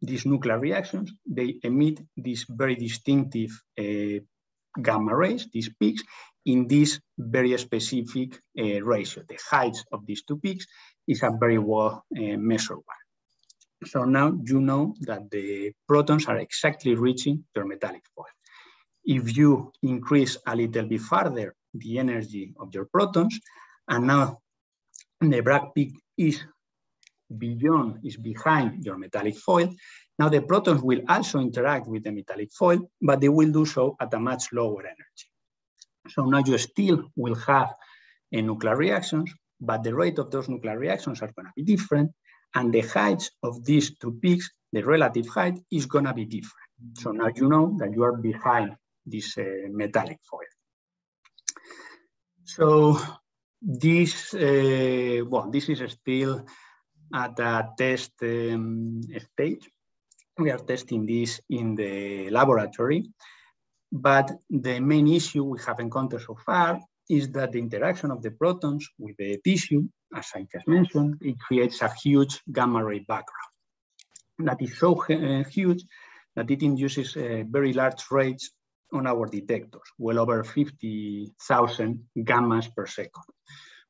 these nuclear reactions, they emit these very distinctive uh, gamma rays, these peaks, in this very specific uh, ratio. The heights of these two peaks is a very well uh, measured one. So now you know that the protons are exactly reaching their metallic foil. If you increase a little bit further the energy of your protons, and now the Bragg peak is beyond, is behind your metallic foil. Now the protons will also interact with the metallic foil, but they will do so at a much lower energy. So now you still will have uh, nuclear reactions, but the rate of those nuclear reactions are going to be different, and the heights of these two peaks, the relative height, is going to be different. So now you know that you are behind this uh, metallic foil. So this, uh, well, this is still at the test um, stage. We are testing this in the laboratory, but the main issue we have encountered so far is that the interaction of the protons with the tissue, as I just mentioned, it creates a huge gamma ray background that is so uh, huge that it induces uh, very large rates on our detectors, well over fifty thousand gammas per second.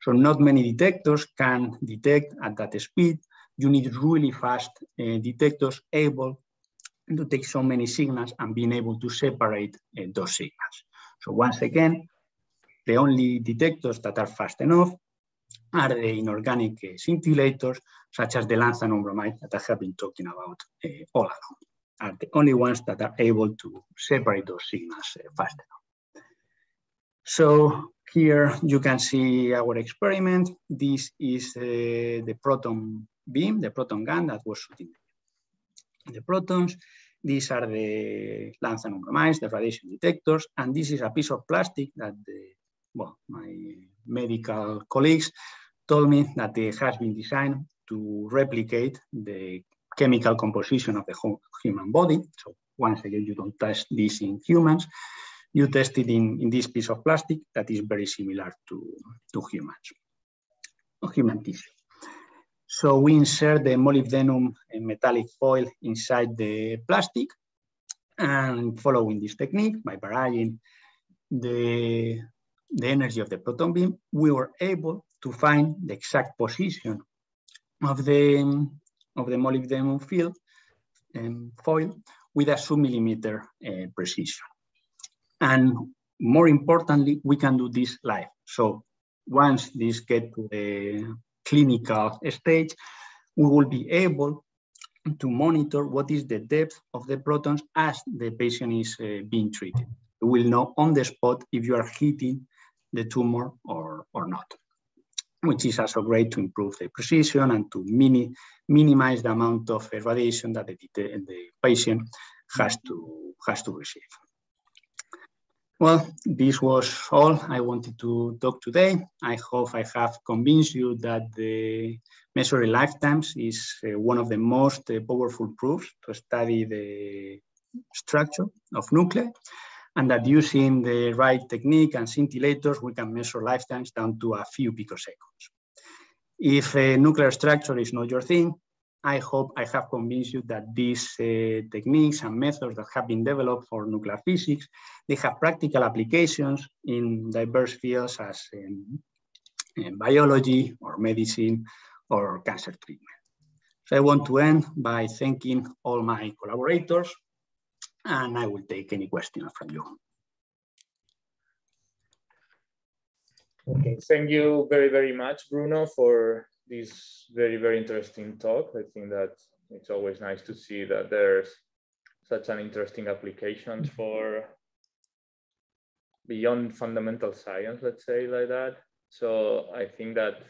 So not many detectors can detect at that speed. You need really fast uh, detectors able to take so many signals and being able to separate uh, those signals. So once again, the only detectors that are fast enough are the inorganic uh, scintillators, such as the lanthanum bromides that I have been talking about uh, all along, are the only ones that are able to separate those signals uh, fast enough. So here you can see our experiment. This is uh, the proton beam, the proton gun that was shooting the protons. These are the lanthanum bromides, the radiation detectors, and this is a piece of plastic that the, well, my medical colleagues told me that it has been designed to replicate the chemical composition of the whole human body. So once again, you don't touch this in humans. You test it in, in this piece of plastic that is very similar to, to humans, or human tissue. So we insert the molybdenum metallic foil inside the plastic, and following this technique, by varying the, the energy of the proton beam, we were able to find the exact position of the, of the molybdenum field, um, foil with a sub-millimeter uh, precision. And more importantly, we can do this live. So once this gets to the clinical stage, we will be able to monitor what is the depth of the protons as the patient is uh, being treated. We will know on the spot if you are hitting the tumor or, or not. which is also great to improve the precision and to mini, minimize the amount of radiation that the, the patient has to, has to receive. Well, this was all I wanted to talk today. I hope I have convinced you that the measuring lifetimes is uh, one of the most uh, powerful proofs to study the structure of nuclei, and that using the right technique and scintillators, we can measure lifetimes down to a few picoseconds. If a nuclear structure is not your thing, I hope I have convinced you that these uh, techniques and methods that have been developed for nuclear physics, they have practical applications in diverse fields as in, in biology or medicine or cancer treatment. So I want to end by thanking all my collaborators, and I will take any questions from you. Okay, thank you very, very much, Bruno, for this very, very interesting talk. I think that it's always nice to see that there's such an interesting application for beyond fundamental science, let's say like that. So I think that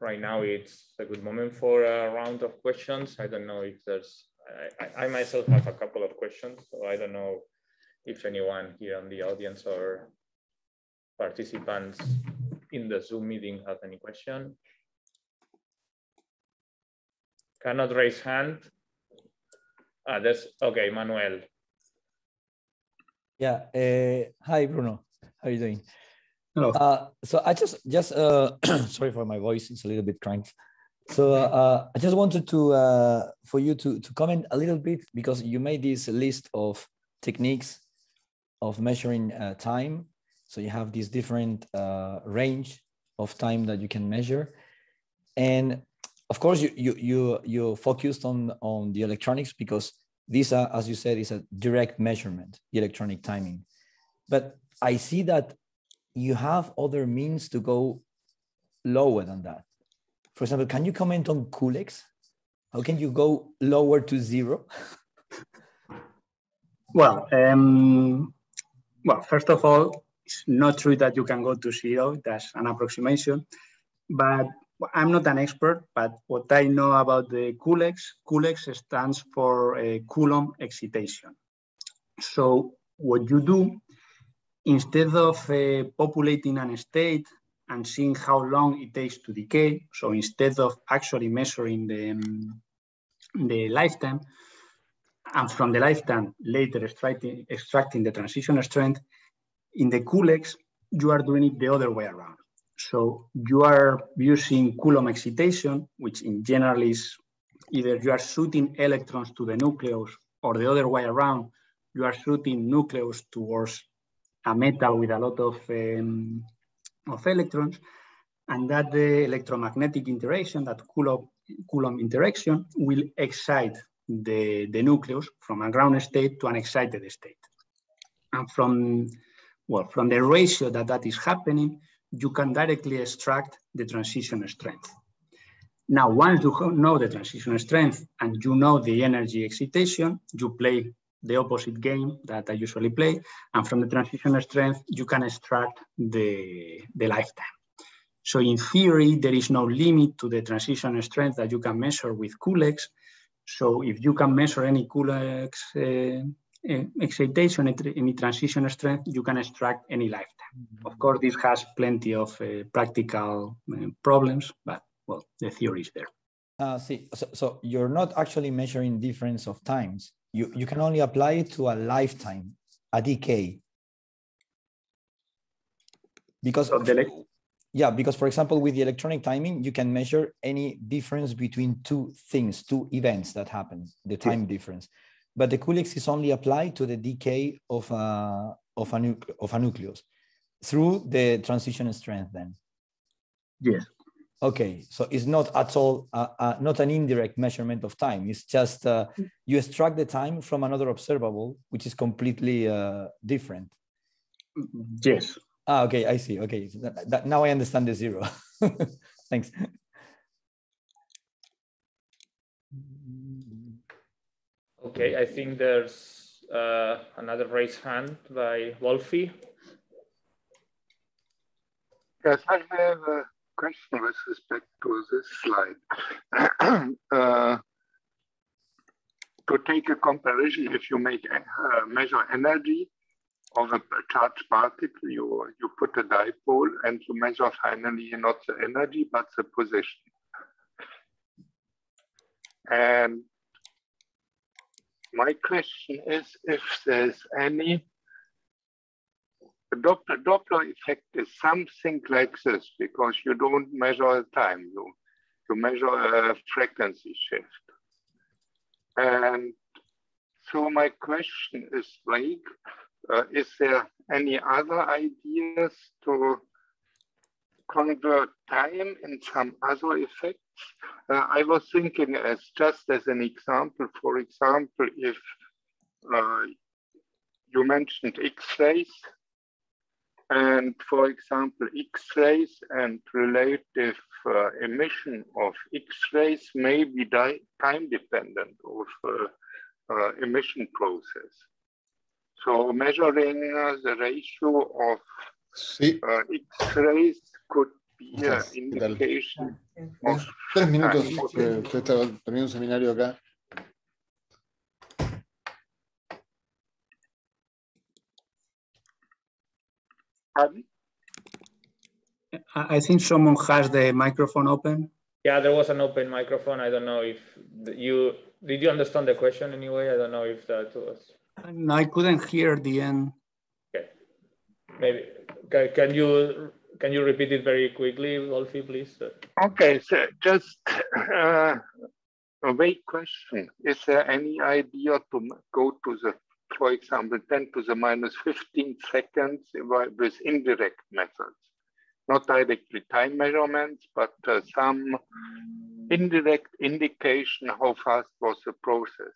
right now it's a good moment for a round of questions. I don't know if there's I, I myself have a couple of questions, so I don't know if anyone here in the audience or participants in the Zoom meeting have any question. Cannot raise hand. Ah, that's okay, Manuel. Yeah. Uh, hi, Bruno. How are you doing? Hello. Uh, so I just just uh, sorry for my voice; it's a little bit cranked. So uh, I just wanted to uh, for you to, to comment a little bit, because you made this list of techniques of measuring uh, time. So you have this different uh, range of time that you can measure. And of course, you, you, you, you focused on, on the electronics, because these are, as you said, is a direct measurement, the electronic timing. But I see that you have other means to go lower than that. For example, can you comment on COULEX? How can you go lower to zero? Well, um, well, first of all, it's not true that you can go to zero. That's an approximation. But I'm not an expert, but what I know about the COULEX, COULEX stands for uh, Coulomb excitation. So what you do, instead of uh, populating an state and seeing how long it takes to decay, so instead of actually measuring the, um, the lifetime, and from the lifetime later extracting, extracting the transition strength, in the COULEX, you are doing it the other way around. So you are using Coulomb excitation, which in general is either you are shooting electrons to the nucleus, or the other way around, you are shooting nucleus towards a metal with a lot of um, of electrons, and that the electromagnetic interaction, that Coulomb, Coulomb interaction, will excite the, the nucleus from a ground state to an excited state. And from, well, from the ratio that that is happening, you can directly extract the transition strength. Now, once you know the transition strength and you know the energy excitation, you play the opposite game that I usually play, and from the transition strength, you can extract the, the lifetime. So in theory, there is no limit to the transition strength that you can measure with COULEX. So if you can measure any COULEX uh, excitation, any transition strength, you can extract any lifetime. Mm-hmm. Of course, this has plenty of uh, practical uh, problems, but well, the theory is there. Uh, see, so, so you're not actually measuring difference of times. You, you can only apply it to a lifetime, a decay. Because, of the yeah, because for example, with the electronic timing, you can measure any difference between two things, two events that happen, the time yeah. difference. But the COULEX is only applied to the decay of a, of a, nu of a nucleus through the transition strength then. Yes. Okay, so it's not at all, uh, uh, not an indirect measurement of time. It's just uh, you extract the time from another observable, which is completely uh, different. Yes. Ah, okay, I see. Okay, so that, that, now I understand the zero. Thanks. Okay, I think there's uh, another raised hand by Wolfie. Yes, I have... Uh... question with respect to this slide. uh, to take a comparison, if you make uh, measure energy of a charged particle, you, you put a dipole and you measure finally not the energy, but the position. And my question is if there's any Doppler, Doppler effect is something like this, because you don't measure the time, you, you measure a frequency shift. And so my question is like, uh, is there any other ideas to convert time in some other effects? Uh, I was thinking as just as an example, for example, if uh, you mentioned X-rays, and for example, X-rays and relative uh, emission of X-rays may be time dependent of uh, uh, emission process. So measuring uh, the ratio of uh, X-rays could be an uh, indication of Tres minutos, que usted está terminando un seminario acá. Pardon? I think someone has the microphone open. Yeah, there was an open microphone. I don't know if you did you understand the question anyway. I don't know if that was. And I couldn't hear the end. Okay, maybe can, can you can you repeat it very quickly, Wolfie, please? Okay, so just uh, a vague question: is there any idea to go to the, for example, ten to the minus fifteen seconds with indirect methods, not directly time measurements, but uh, some indirect indication how fast was the process?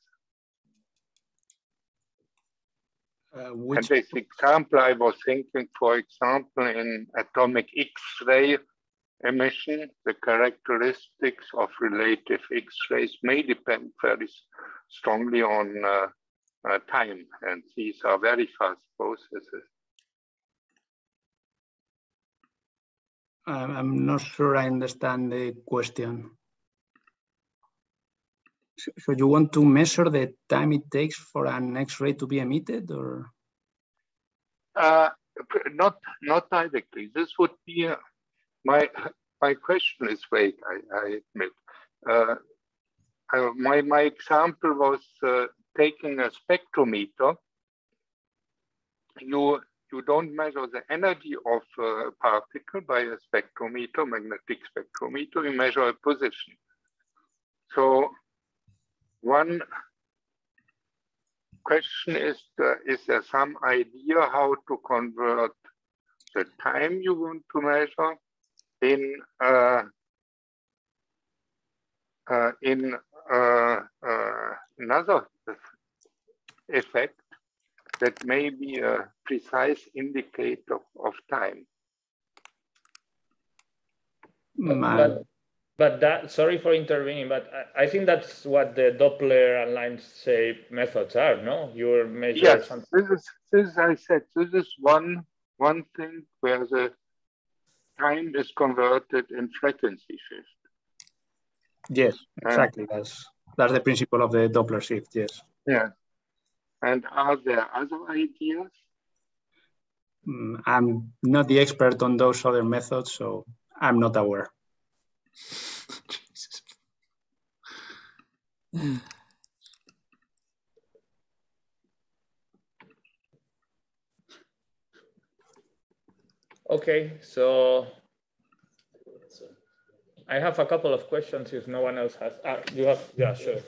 Uh, which... And this example, I was thinking, for example, in atomic X-ray emission, the characteristics of relative X-rays may depend very strongly on uh, Uh, time, and these are very fast processes. I'm not sure I understand the question. So, so you want to measure the time it takes for an X-ray to be emitted, or? Uh, not, not directly. This would be uh, my my question is vague. I, I admit. Uh, I, my my example was. Uh, Taking a spectrometer, you, you don't measure the energy of a particle by a spectrometer, magnetic spectrometer, you measure a position. So one question is, uh, is there some idea how to convert the time you want to measure in, uh, uh, in uh, uh, another effect that may be a precise indicator of, of time. But, but, but that, sorry for intervening, but I, I think that's what the Doppler and line shape methods are, no? You're measuring yes, something. This is, this is, I said, this is one, one thing where the time is converted in frequency shift. Yes, exactly. And, that's, that's the principle of the Doppler shift, yes. Yeah. And are there other ideas? Mm, I'm not the expert on those other methods, so I'm not aware. Jesus. Okay, so I have a couple of questions if no one else has. Ah, you have, yeah, sure.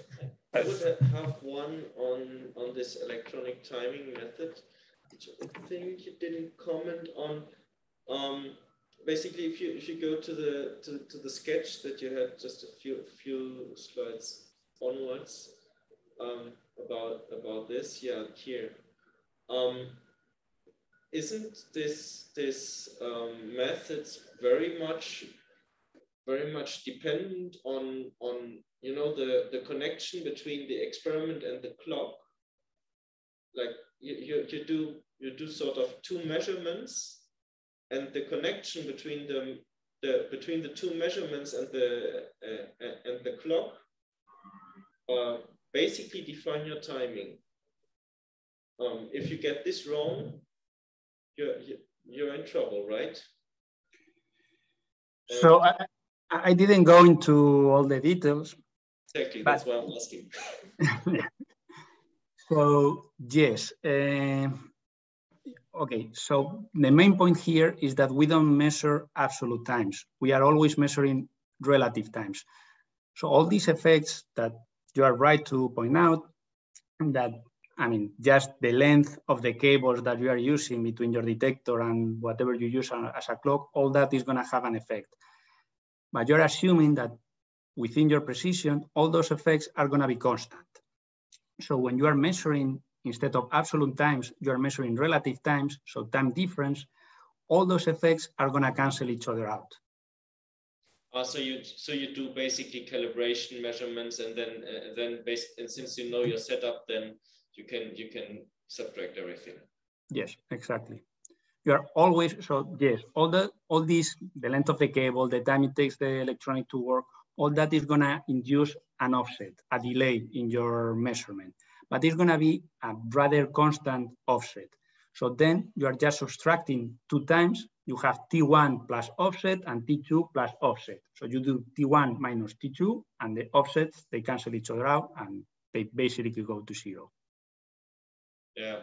I would have one on, on this electronic timing method, which I think you didn't comment on. Um, basically, if you if you go to the to, to the sketch that you had just a few few slides onwards um, about about this, yeah, here, um, isn't this this um, method very much very much dependent on on you know, the, the connection between the experiment and the clock? Like you, you, you do you do sort of two measurements, and the connection between them the between the two measurements and the uh, and the clock uh, basically define your timing. Um, if you get this wrong, you're you're in trouble, right? Um, so I I didn't go into all the details. Exactly, but that's why I'm asking. So yes. Uh, Okay, so the main point here is that we don't measure absolute times. We are always measuring relative times. So all these effects that you are right to point out, that, I mean, just the length of the cables that you are using between your detector and whatever you use as a clock, all that is gonna have an effect. But you're assuming that within your precision, all those effects are gonna be constant. So when you are measuring, instead of absolute times, you're measuring relative times, so time difference, all those effects are gonna cancel each other out. Uh, so you so you do basically calibration measurements, and then uh, then base, and since you know your setup, then you can you can subtract everything. Yes, exactly. You are always, so yes, all the all these, the length of the cable, the time it takes the electronic to work, all that is gonna induce an offset, a delay in your measurement. But it's gonna be a rather constant offset. So then you are just subtracting two times. You have T one plus offset and T two plus offset. So you do T one minus T two, and the offsets, they cancel each other out and they basically go to zero. Yeah,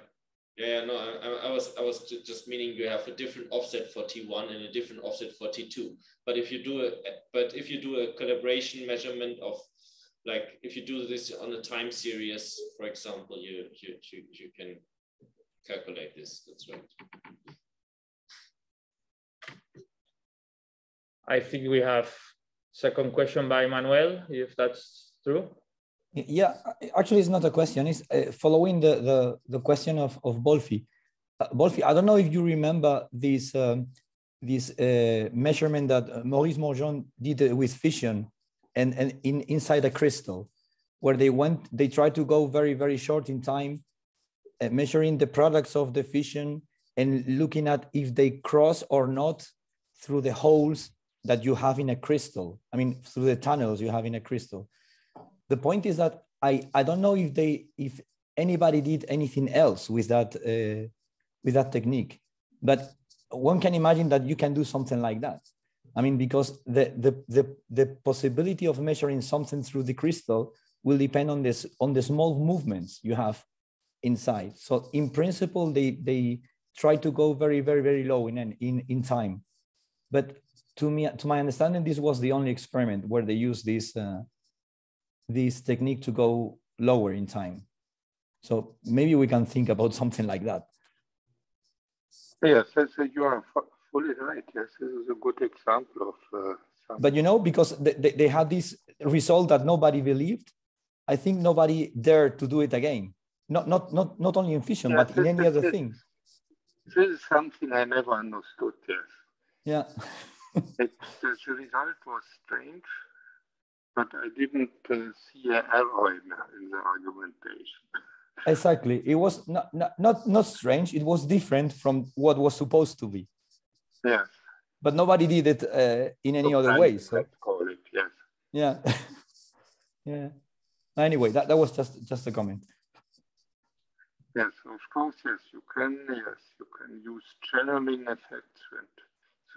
yeah, no, I, I was I was just meaning you have a different offset for T one and a different offset for T two. But if you do a, but if you do a calibration measurement of, like if you do this on a time series, for example, you you you, you can calculate this. That's right. I think we have second question by Manuel, if that's true. Yeah, actually, it's not a question. It's uh, following the, the the question of of Bolfi. Uh, Bolfi, I don't know if you remember this um, this uh, measurement that Maurice Morgeon did with fission. And, and in, inside a crystal, where they went, they tried to go very, very short in time, uh, measuring the products of the fission and looking at if they cross or not through the holes that you have in a crystal. I mean, through the tunnels you have in a crystal. The point is that I, I don't know if they if anybody did anything else with that uh, with that technique, but one can imagine that you can do something like that. I mean, because the, the, the, the possibility of measuring something through the crystal will depend on this on the small movements you have inside. So in principle, they, they try to go very, very, very low in, in, in time. But to me, to my understanding, this was the only experiment where they used this, uh, this technique to go lower in time. So maybe we can think about something like that. Yes, yeah, so you are fully right. Yes, this is a good example of. Uh, but you know, because they, they, they had this result that nobody believed, I think nobody dared to do it again. Not not not not only in fission, yeah, but this, in any this, other this, thing. This is something I never understood. Yes. Yeah. it, the, the result was strange, but I didn't uh, see an error in, in the argumentation. Exactly. It was not not not strange. It was different from what was supposed to be. Yeah, but nobody did it uh, in any so other way. So call it, yes. Yeah, yeah. Anyway, that, that was just just a comment. Yes, of course. Yes, you can. Yes, you can use channeling effects and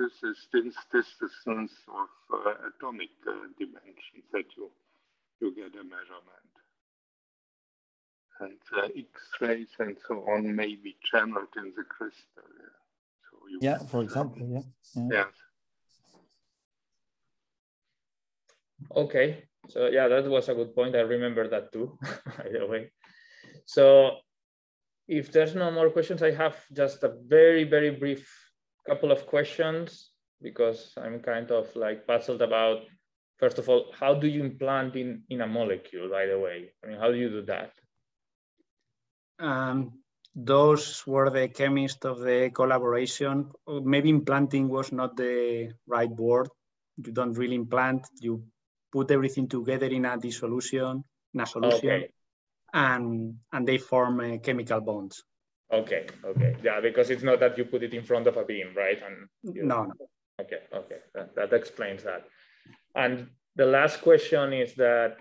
this is this distance of uh, atomic uh, dimensions that you you get a measurement, and uh, X-rays and so on may be channeled in the crystal. Yeah. You yeah, for example, yeah. Yeah. Okay, so yeah, that was a good point. I remember that too, by the way. So if there's no more questions, I have just a very, very brief couple of questions because I'm kind of like puzzled about, first of all, how do you implant in, in a molecule, by the way? I mean, how do you do that? Um. Those were the chemists of the collaboration. Maybe implanting was not the right word. You don't really implant. You put everything together in a dissolution, in a solution, okay. and and they form uh, chemical bonds. Okay, okay, yeah, because it's not that you put it in front of a beam, right? And you... No, no. Okay, okay, that, that explains that. And the last question is that,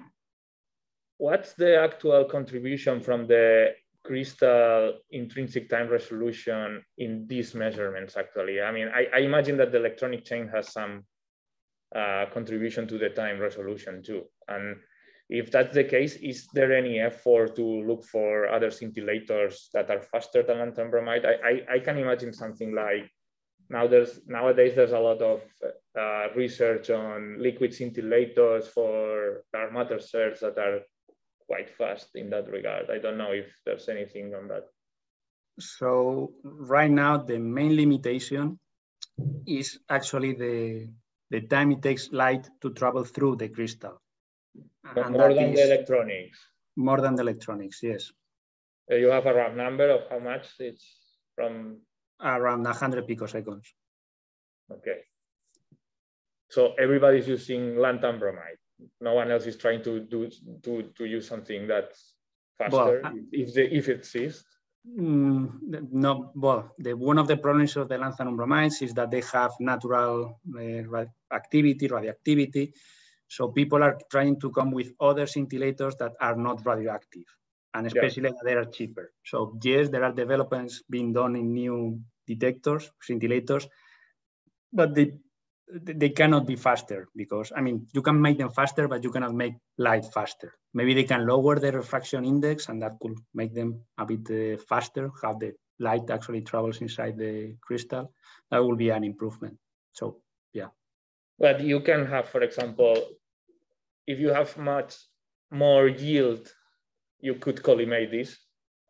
what's the actual contribution from the crystal intrinsic time resolution in these measurements, actually? I mean, I, I imagine that the electronic chain has some uh, contribution to the time resolution too. And if that's the case, is there any effort to look for other scintillators that are faster than lanthanum bromide? I, I, I can imagine something like, now there's, nowadays there's a lot of uh, research on liquid scintillators for dark matter search that are quite fast in that regard. I don't know if there's anything on that. So right now, the main limitation is actually the, the time it takes light to travel through the crystal. But more than the electronics. More than the electronics, yes. Uh, you have a rough number of how much it's from? Around one hundred picoseconds. Okay. So everybody's using lanthanum bromide. No one else is trying to do to, to use something that's faster, well, if the if it exists. No, well, the, one of the problems of the lanthanum bromides is that they have natural uh, activity, radioactivity. So people are trying to come with other scintillators that are not radioactive, and especially yeah. they are cheaper. So yes, there are developments being done in new detectors, scintillators, but they they cannot be faster because, I mean, you can make them faster, but you cannot make light faster. Maybe they can lower the refraction index and that could make them a bit uh, faster, how the light actually travels inside the crystal. That will be an improvement. So, yeah. But you can have, for example, if you have much more yield, you could collimate this,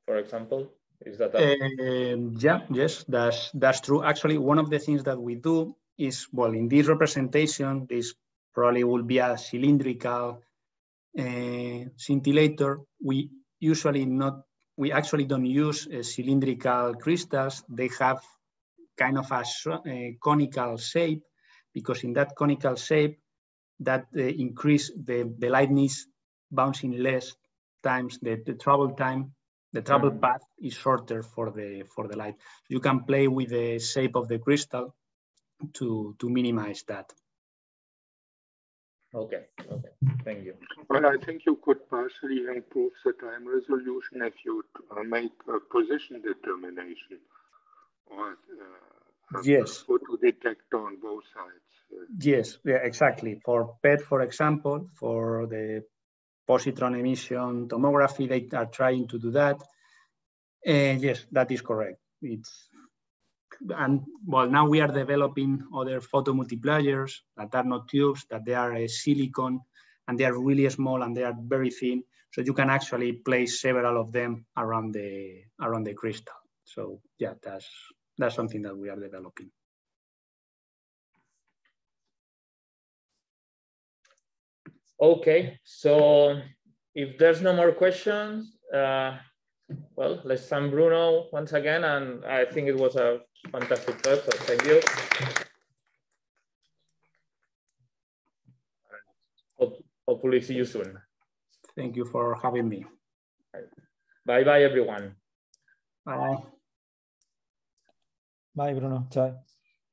for example. Is that? A um, yeah, yes, that's, that's true. Actually, one of the things that we do is, well, in this representation, this probably will be a cylindrical uh, scintillator. We usually not, we actually don't use uh, cylindrical crystals. They have kind of a, a conical shape, because in that conical shape, that uh, increase the, the light needs bouncing less times, the, the travel time, the travel mm. path is shorter for the, for the light. You can play with the shape of the crystal to to minimize that. Okay, okay, thank you. Well, I think you could partially improve the time resolution if you uh, make a position determination or uh, yes, photo detector on both sides. Yes, yeah, exactly. For P E T, for example, for the positron emission tomography, they are trying to do that. Uh, yes, that is correct. It's And well, now we are developing other photomultipliers that are not tubes, that they are a silicon, and they are really small and they are very thin. So you can actually place several of them around the around the crystal. So yeah, that's that's something that we are developing. Okay, so if there's no more questions, uh, well, let's thank Bruno once again, and I think it was a fantastic talk, so thank you. Hopefully see you soon. Thank you for having me. Bye-bye, everyone. Bye. Bye, Bruno. Ciao.